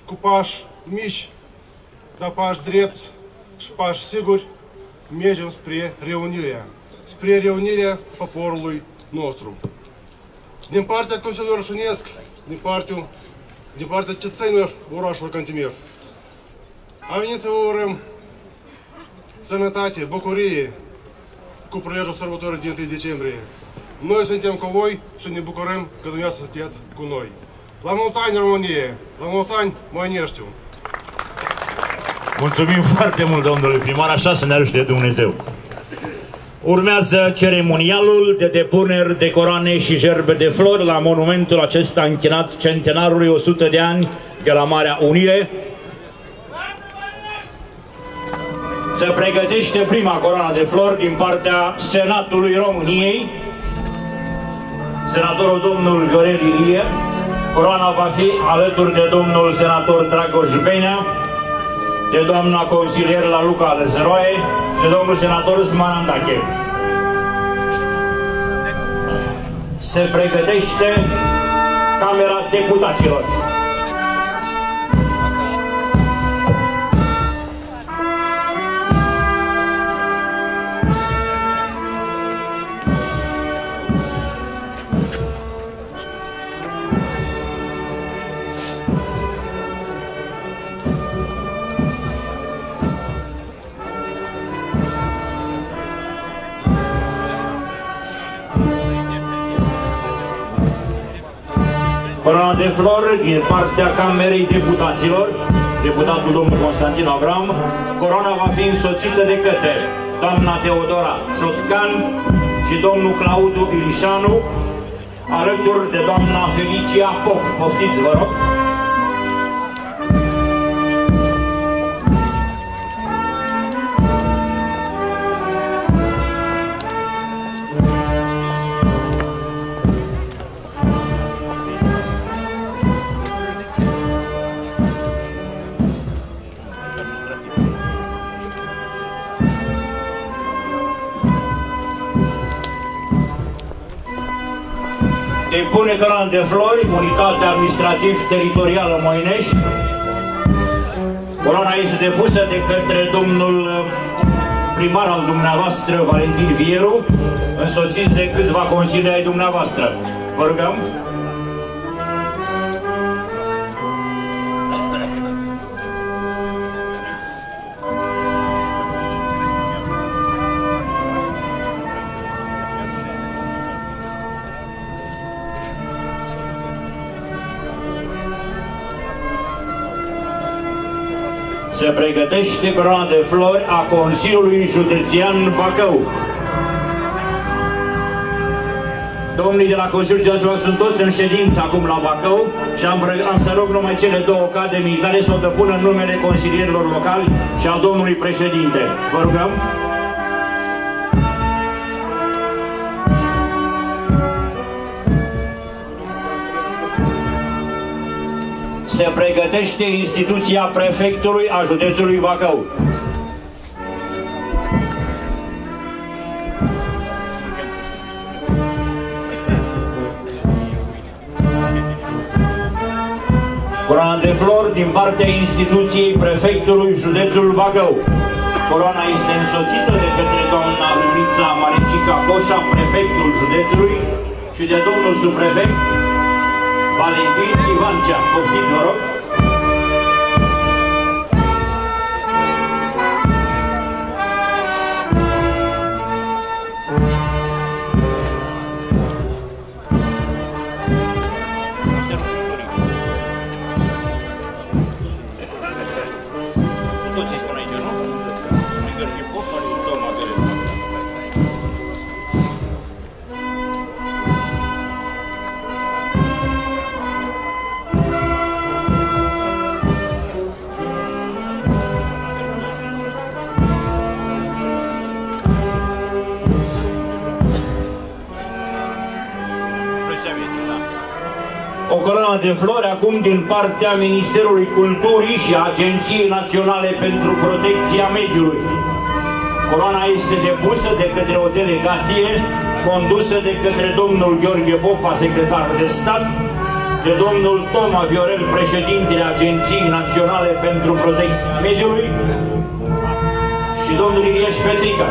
cu pași mici, dar pași drepți și pași siguri, mergem spre reunirea, spre reunirea poporului nostru. Din partea Consiliului Orășunesc, din partea, din partea cetățenilor orașului Cantemir, am venit să vă urăm sănătate, bucurie cu prilejul sărbătorii din întâi decembrie. Noi suntem cu voi și ne bucurăm că dumneavoastră sunteți cu noi. La mulți ani, Românie! La mulți ani, Moineștiu! Mulțumim foarte mult, domnului primar, așa să ne ajute Dumnezeu. Urmează ceremonialul de depuneri de coroane și gerbe de flori la monumentul acesta închinat centenarului o sută de ani de la Marea Unire. Se pregătește prima coroană de flori din partea Senatului României. Senatorul domnul Viorel Elie. Coroana va fi alături de domnul senator Dragoș Benea, de doamna consilier la Luca Lăzăroaie și de domnul senator Smarandache. Se pregătește Camera Deputaților. Coroana de flori din partea Camerei Deputaților, deputatul domnul Constantin Avram. Coroana va fi însoțită de către doamna Teodora Șotcan și domnul Claudiu Ilișanu, alături de doamna Felicia Pop. Poftiți, vă rog! Depune coroana de flori, unitatea administrativ-teritorială Moinești. Coroana este depusă de către domnul primar al dumneavoastră, Valentin Vieru, însoțiți de câțiva consilieri ai dumneavoastră. Vă rugăm! Se pregătește coroana de flori a Consiliului Județean Bacău. Domnii de la Consiliul Județean sunt toți în ședință acum la Bacău și am, am să rog numai cele două cadre militare să o depună în numele consilierilor locali și al domnului președinte. Vă rugăm! Se pregătește instituția prefectului a județului Bacău. Coroana de flori din partea instituției prefectului județul Bacău. Coroana este însoțită de către doamna Luminița Maricica Coșa, prefectul județului, și de domnul subprefect Valentin Ivancea. Poftiți, vă rog! De flori acum din partea Ministerului Culturii și Agenției Naționale pentru Protecția Mediului. Coroana este depusă de către o delegație condusă de către domnul Gheorghe Popa, secretar de stat, de domnul Toma Viorel, președintele Agenției Naționale pentru Protecția Mediului, și domnul Iliaș Petrica.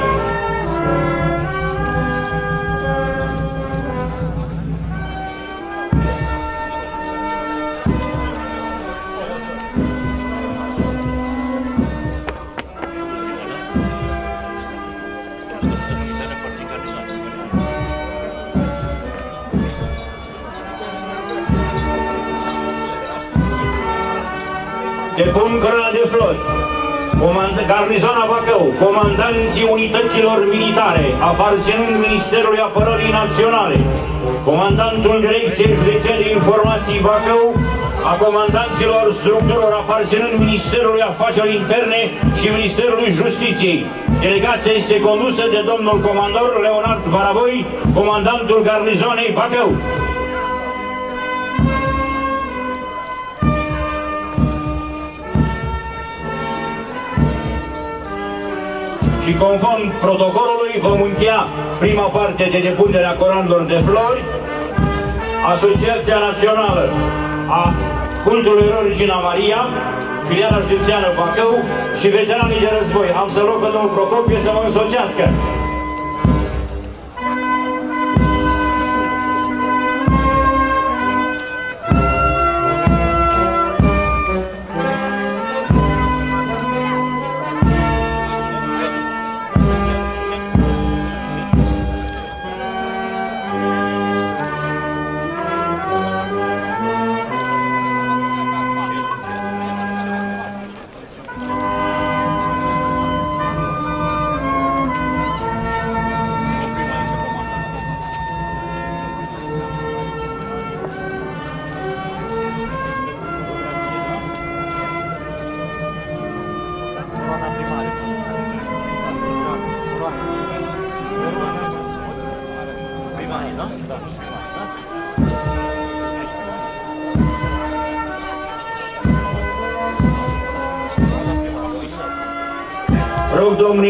Depun corona de flori, garnizoana Bacău, comandanții unităților militare, aparținând Ministerului Apărării Naționale, comandantul Direcției Județene de Informații Bacău, a comandanților structurilor aparținând Ministerului Afacerilor Interne și Ministerului Justiției. Delegația este condusă de domnul comandor Leonard Baraboi, comandantul garnizoanei Bacău. Și conform protocolului vom încheia prima parte de depunerea coranilor de flori. Asociația Națională a Cultului Regina Maria, filiala județeană Bacău și veteranii de război. Am să rog pe domnul Procopie să mă însoțească.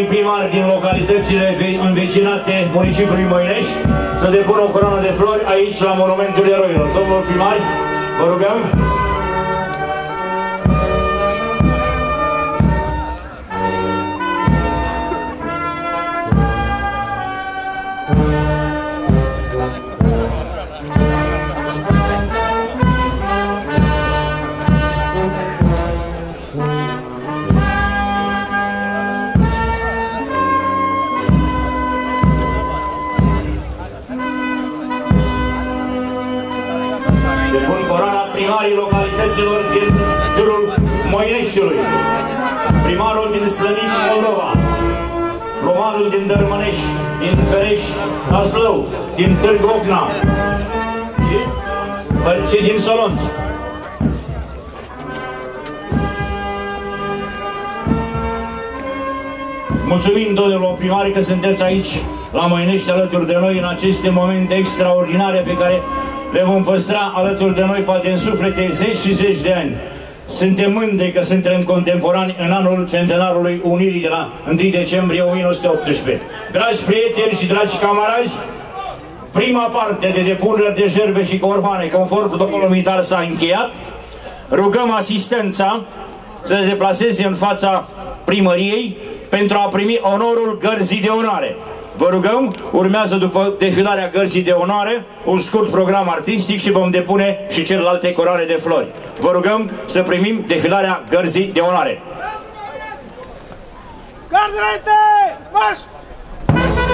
Primari din localitățile învecinate municipiului Moinești să depună o coroană de flori aici la Monumentul Eroilor. Domnul primar, vă rugăm. Din jurul Moineștiului, primarul din Slănic, Moldova, primarul din Dărmănești, din Perești, Taslău, din Târgu Ocna și, și din Solonț. Mulțumim domnilor primari că sunteți aici la Moinești alături de noi în aceste momente extraordinare pe care le vom păstra alături de noi față în suflete zeci și zeci de ani. Suntem mândri că suntem contemporani în anul centenarului Unirii de la întâi decembrie o mie nouă sute optsprezece. Dragi prieteni și dragi camarazi, prima parte de depuneri de jertfe și cormane conform protocolului militar s-a încheiat. Rugăm asistența să se deplaseze în fața primăriei pentru a primi onorul gărzii de onoare. Vă rugăm, urmează după defilarea gărzii de onoare un scurt program artistic și vom depune și celelalte coroane de flori. Vă rugăm să primim defilarea gărzii de onoare. Gărzile, marș! Grazie.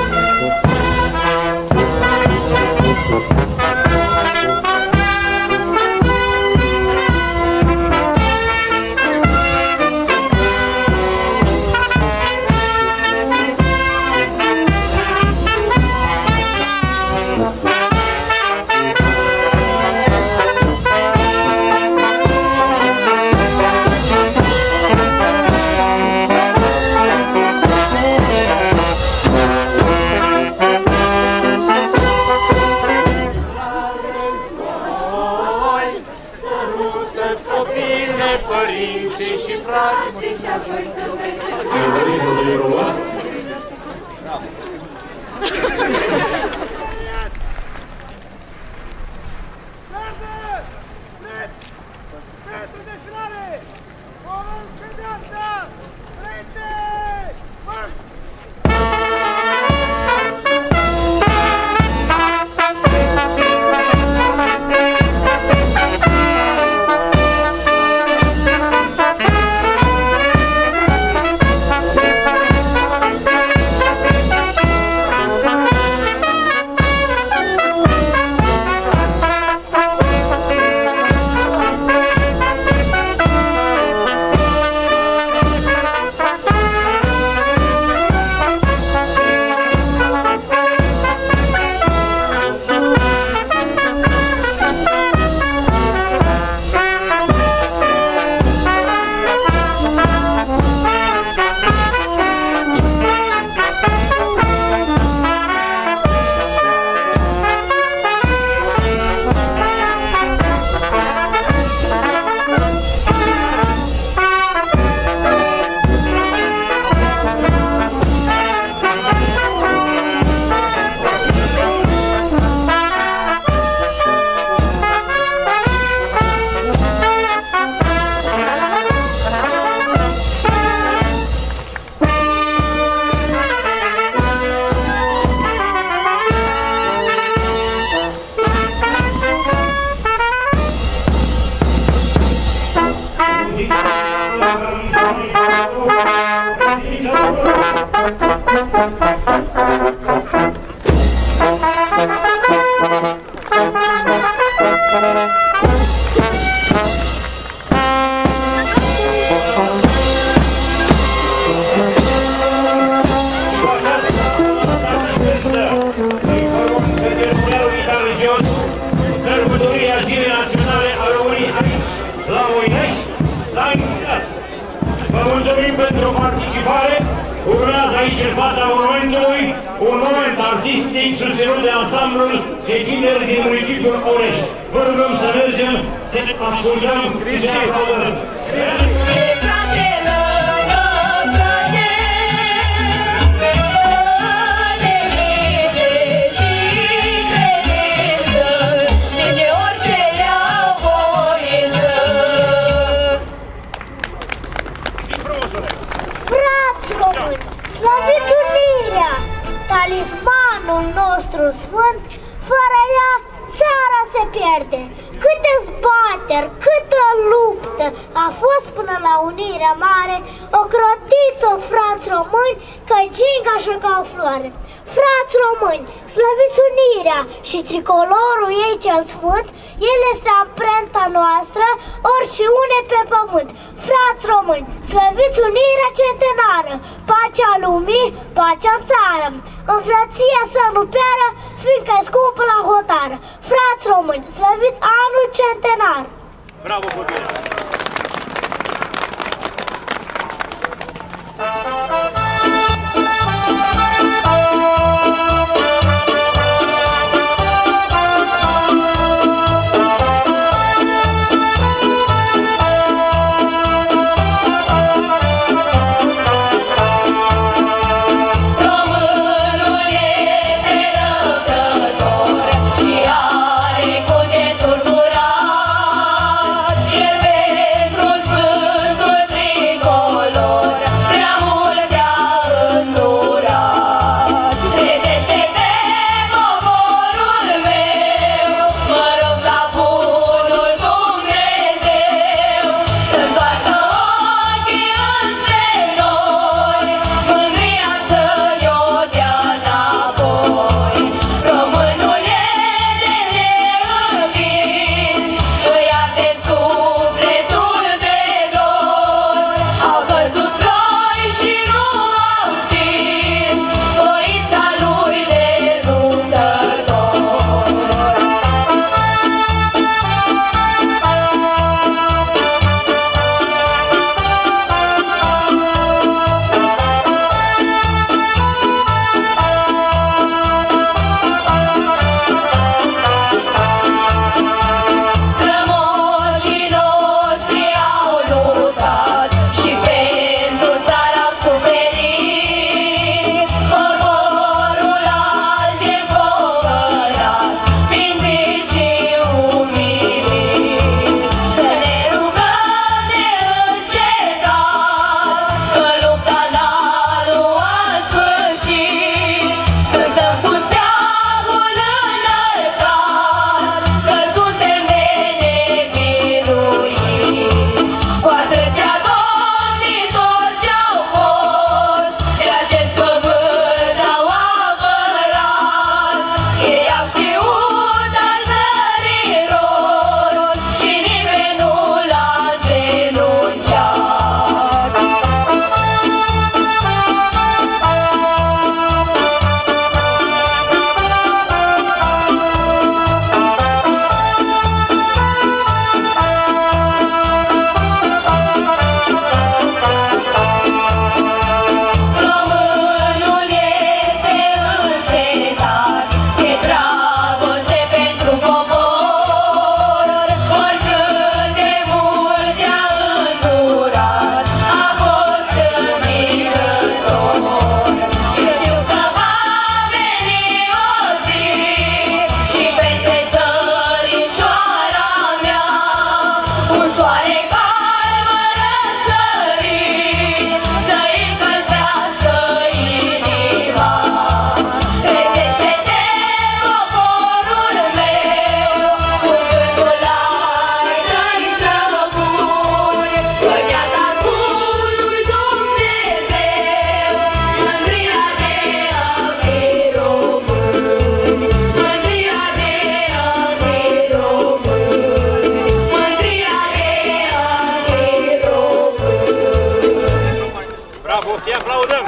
Bravo și aplaudăm!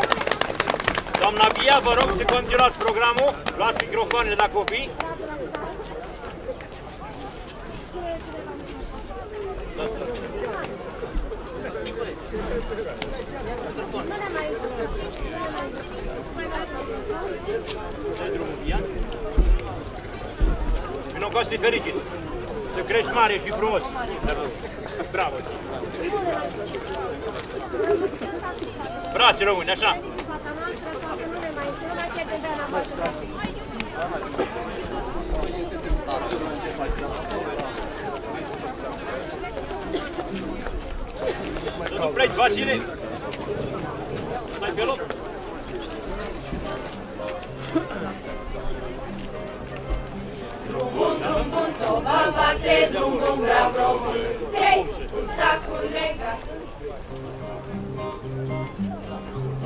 Doamna Bia, vă rog să continuați programul. Luați microfoanele la copii. Vino cu astea fericit. Să crești mare și frumos. Bravo! Frații români, așa! Să nu pleci, Vasile! Stai pe loc! Drum-bun, drum-bun, toba-bate, drum-bun, brav român, trei, cu sacul legat.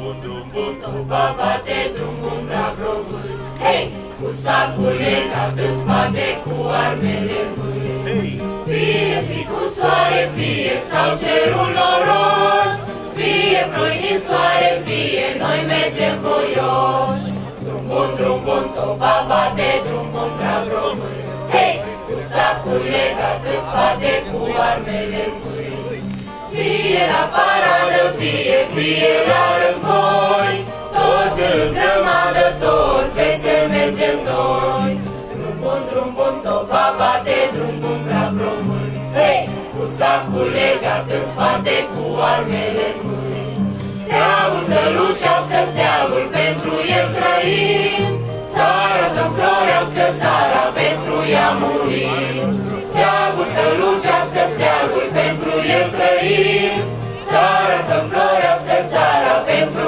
Bun, drum-bun, toba-bate, drum-bun, brav român, hei, cu sacul legat în spate, cu armele în mâini. Fie zi cu soare, fie sau cerul noros, fie ploi din soare, fie noi mergem voioși. Drum-bun, drum-bun, toba-bate, drum-bun, brav român, hei, cu sacul legat în spate, cu armele în mâini. Fie la paradă, fie, fie la război, toți în grămadă, toți vesel mergem noi. Drum-bun, drum-bun, toba-bate, drum-bun, brav român, hei, cu sacul legat în spate, cu armele în mâini. Steaul să lucească, steaul pentru el trăim, țara să-mi florească, țara pentru ea murim. Steagul să lucească, steagul pentru el trăim, țara să-mi florească, țara pentru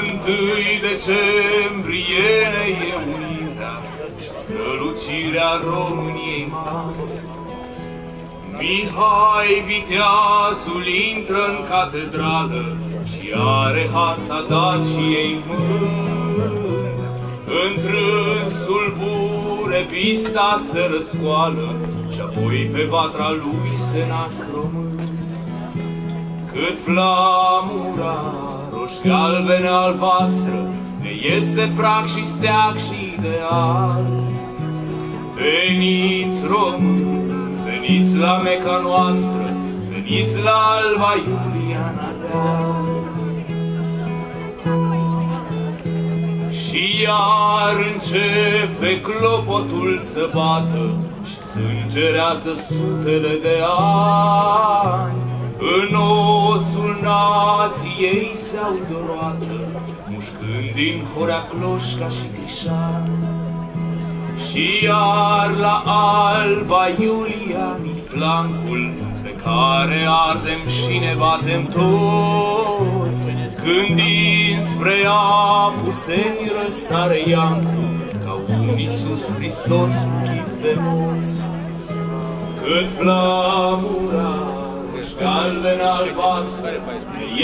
Întâi decembrie ne e unirea, strălucirea României mari. Mihai viteazul intră în catedrală și are harta Daciei mâini. Într-însul bure, pista se răscoală, și-apoi pe vatra lui se nasc români. Cât flamura roș-galbene albastră, ne este prag și steag și ideal. Veniți români, veniți la Meca noastră, veniți la Alba Iulia Nadeal. Și iar începe clopotul să bată și sângerează sutele de ani. În osul nației se audă o roată, mușcând din Horea Cloșca și Crișan. Și iar la Alba Iulia ni flancul pe care ardem și ne batem toți. Când dinspre apuseni răsare Iancu, ca un Iisus Hristos cu chip de morți. Cât flamura își galbenă albastră,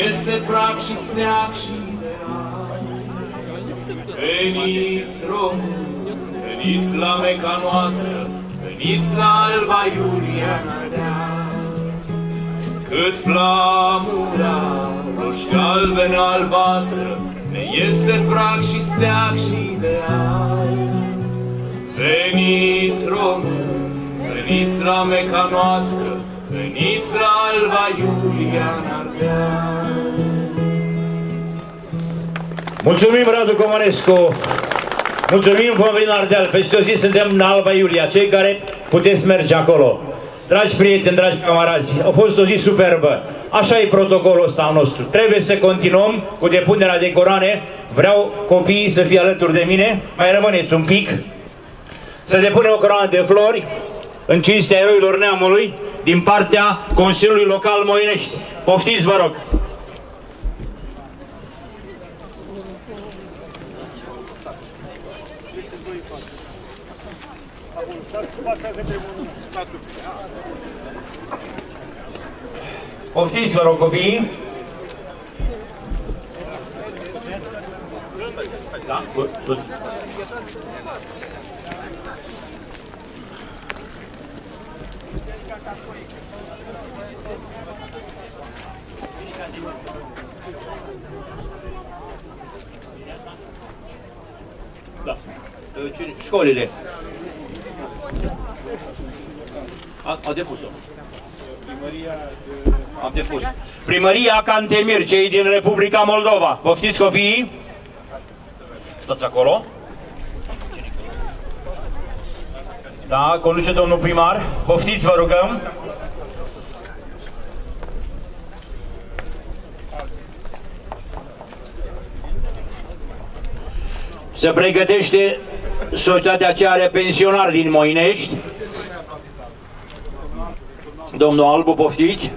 este prag și steag și ideal. Veniți români, veniți la Meca noastră, veniți la Alba Iulia Nadeal. Cât flamura roș-galbenă albastră, ne este prag și steag și ideal. Veniți români, veniți la Meca noastră, veniți la Alba Iulia Nadeal. Mulțumim, Radu Comănescu! Mulțumim, vom veni la Ardeal. Peste o zi suntem la Alba Iulia, cei care puteți merge acolo. Dragi prieteni, dragi camarazi, a fost o zi superbă. Așa e protocolul ăsta al nostru. Trebuie să continuăm cu depunerea de coroane. Vreau copiii să fie alături de mine. Mai rămâneți un pic. Să depunem o coroană de flori în cinstea eroilor neamului din partea Consiliului Local Moinești. Poftiți, vă rog! doi față. Acolo, stați cu fața către mână. Stați un pic. Poftiți, vă rog, copiii. Da, toți. Da. Școlile. A, a depus-o. Am depus. Primăria Cantemir, cei din Republica Moldova. Poftiți, copiii? Stați acolo. Da, conduce domnul primar. Poftiți, vă rugăm. Se pregătește societatea ce are pensionari din Moinești. Domnul Albu, poftiți.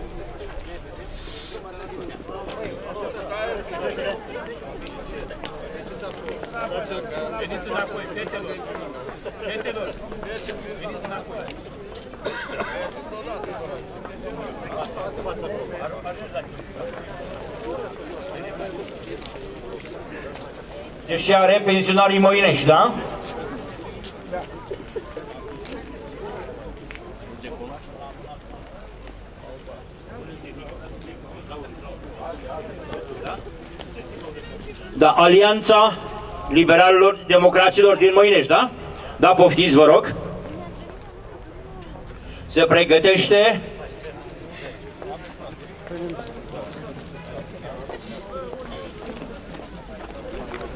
Deși are pensionarii Moinești, da? Da, Alianța Liberalilor Democraților din Moinești, da? Da, poftiți, vă rog. Se pregătește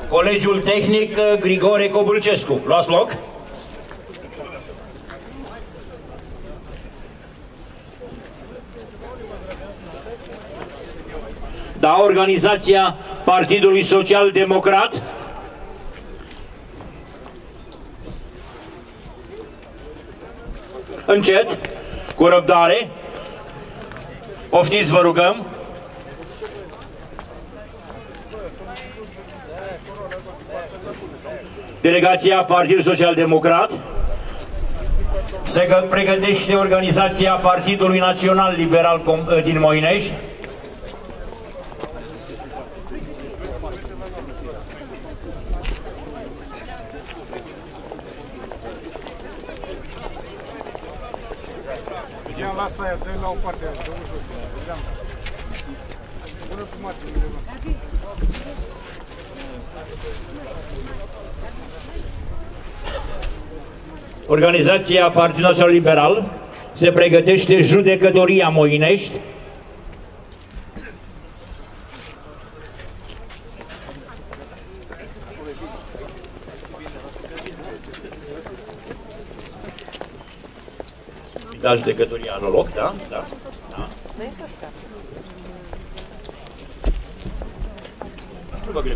Colegiul Tehnic Grigore Cobulcescu. Luați loc. Da, organizația Partidului Social Democrat. Încet, cu răbdare. Poftiți, vă rugăm. Delegația Partidului Social Democrat. Se pregătește organizația Partidului Național Liberal din Moinești. Organizația Partidului Național Liberal se pregătește judecătoria Moinești. Da, judecătoria în loc, da? Da. Da. Nu vă greu.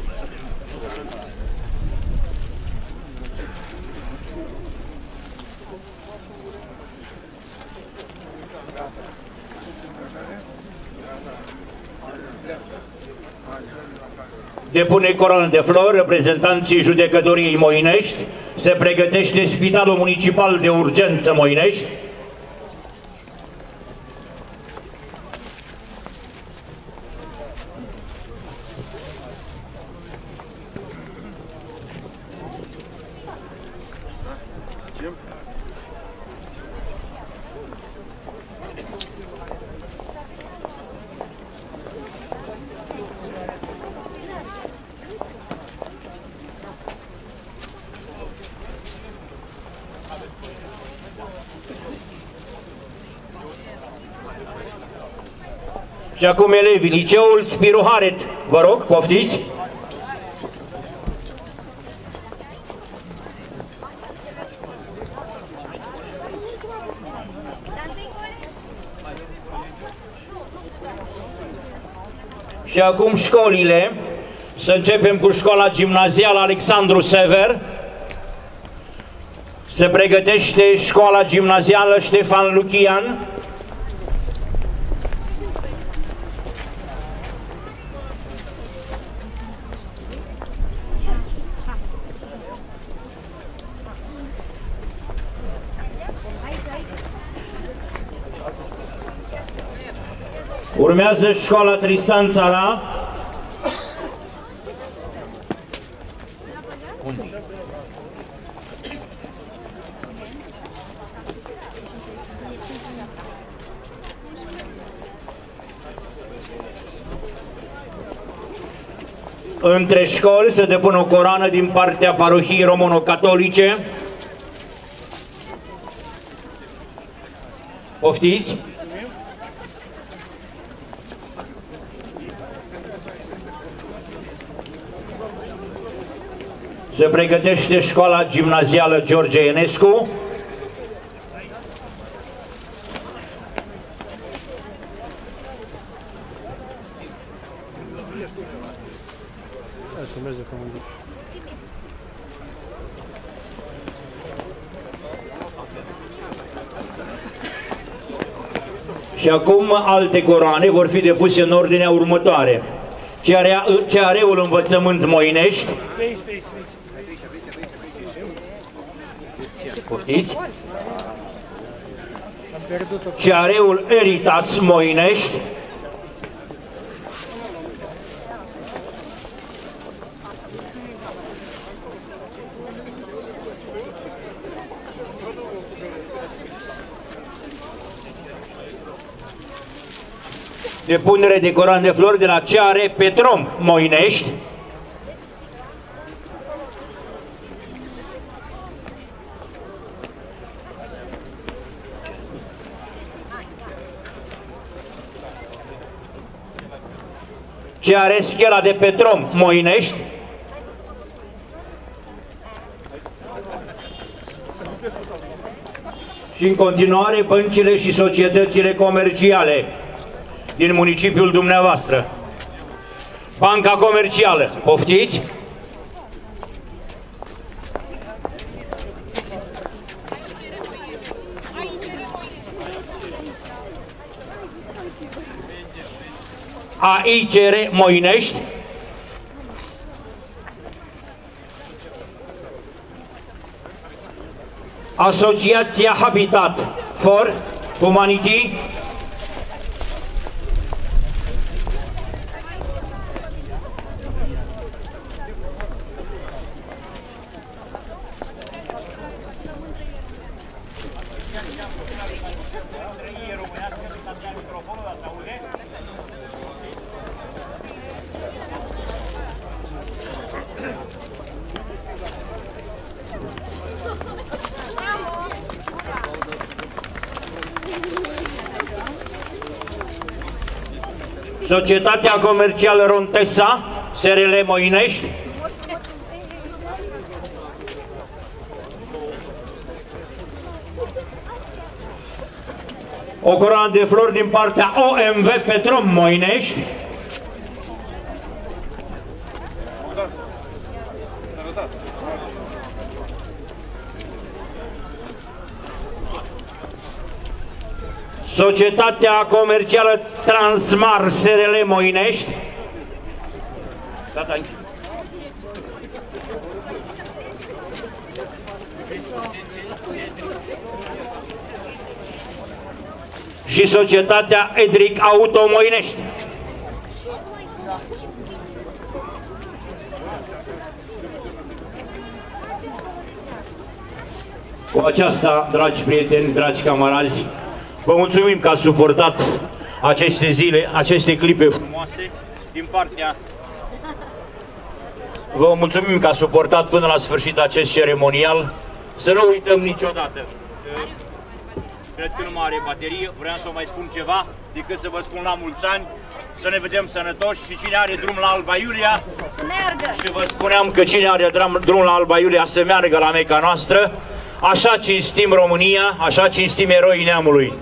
Depune coroană de flori reprezentanții judecătoriei Moinești. Se pregătește Spitalul Municipal de Urgență Moinești. Și acum elevii, liceul Spiru Haret, vă rog, poftiți. Și acum școlile, să începem cu școala gimnazială Alexandru Sever. Se pregătește școala gimnazială Ștefan Lucian. Urmează școala Tristan Țara. Între școli se depun o coroană din partea parohiei romano-catolice. Poftiți? Se pregătește școala gimnazială George Enescu. Și acum alte coroane vor fi depuse în ordinea următoare. C R E-ul Învățământ Moinești. Poftiți? C R E-ul Eritas Moinești. Depunere de coroane de flori de la C R E Petrom Moinești. C R E Schela de Petrom Moinești. Și în continuare băncile și societățile comerciale din municipiul dumneavoastră. Banca Comercială, poftiți? A I C R Moinești. Asociația Habitat for Humanity. Societatea Comercială Rontesa, S R L Moinești. O coroană de flori din partea O M V Petrom Moinești. Societatea Comercială Transmar S R L Moinești. Și Societatea Edric Auto Moinești. Cu aceasta, dragi prieteni, dragi camarazi, vă mulțumim că ați suportat aceste zile, aceste clipe frumoase din partea... Vă mulțumim că ați suportat până la sfârșit acest ceremonial. Să nu uităm niciodată. Cred că nu mai are baterie, vreau să vă mai spun ceva, decât să vă spun la mulți ani, să ne vedem sănătoși și cine are drum la Alba Iulia... Să meargă! Și vă spuneam că cine are drum la Alba Iulia să meargă la Meca noastră. Așa cinstim România, așa cinstim eroii neamului.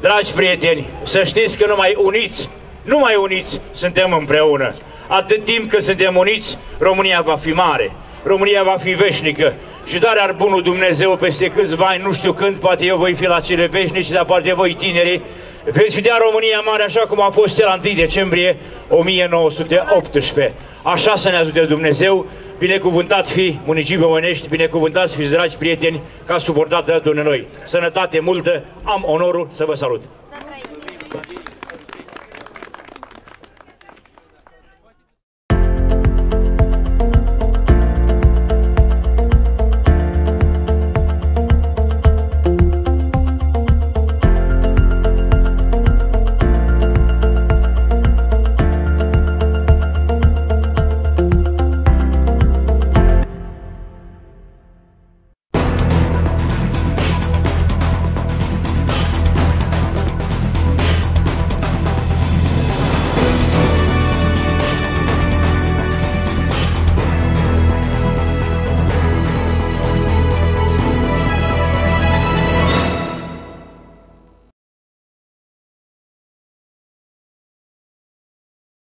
Dragi prieteni, să știți că numai uniți, numai uniți, suntem împreună. Atât timp cât suntem uniți, România va fi mare, România va fi veșnică. Și doar ar bunul Dumnezeu peste câțiva ani, nu știu când, poate eu voi fi la cele veșnici, dar poate voi tineri, veți vedea România mare așa cum a fost la întâi decembrie o mie nouă sute optsprezece. Așa să ne ajute Dumnezeu, binecuvântat fi municipiul Onești, binecuvântați fi, dragi prieteni, că ați suportat alături de noi. Sănătate multă, am onorul să vă salut!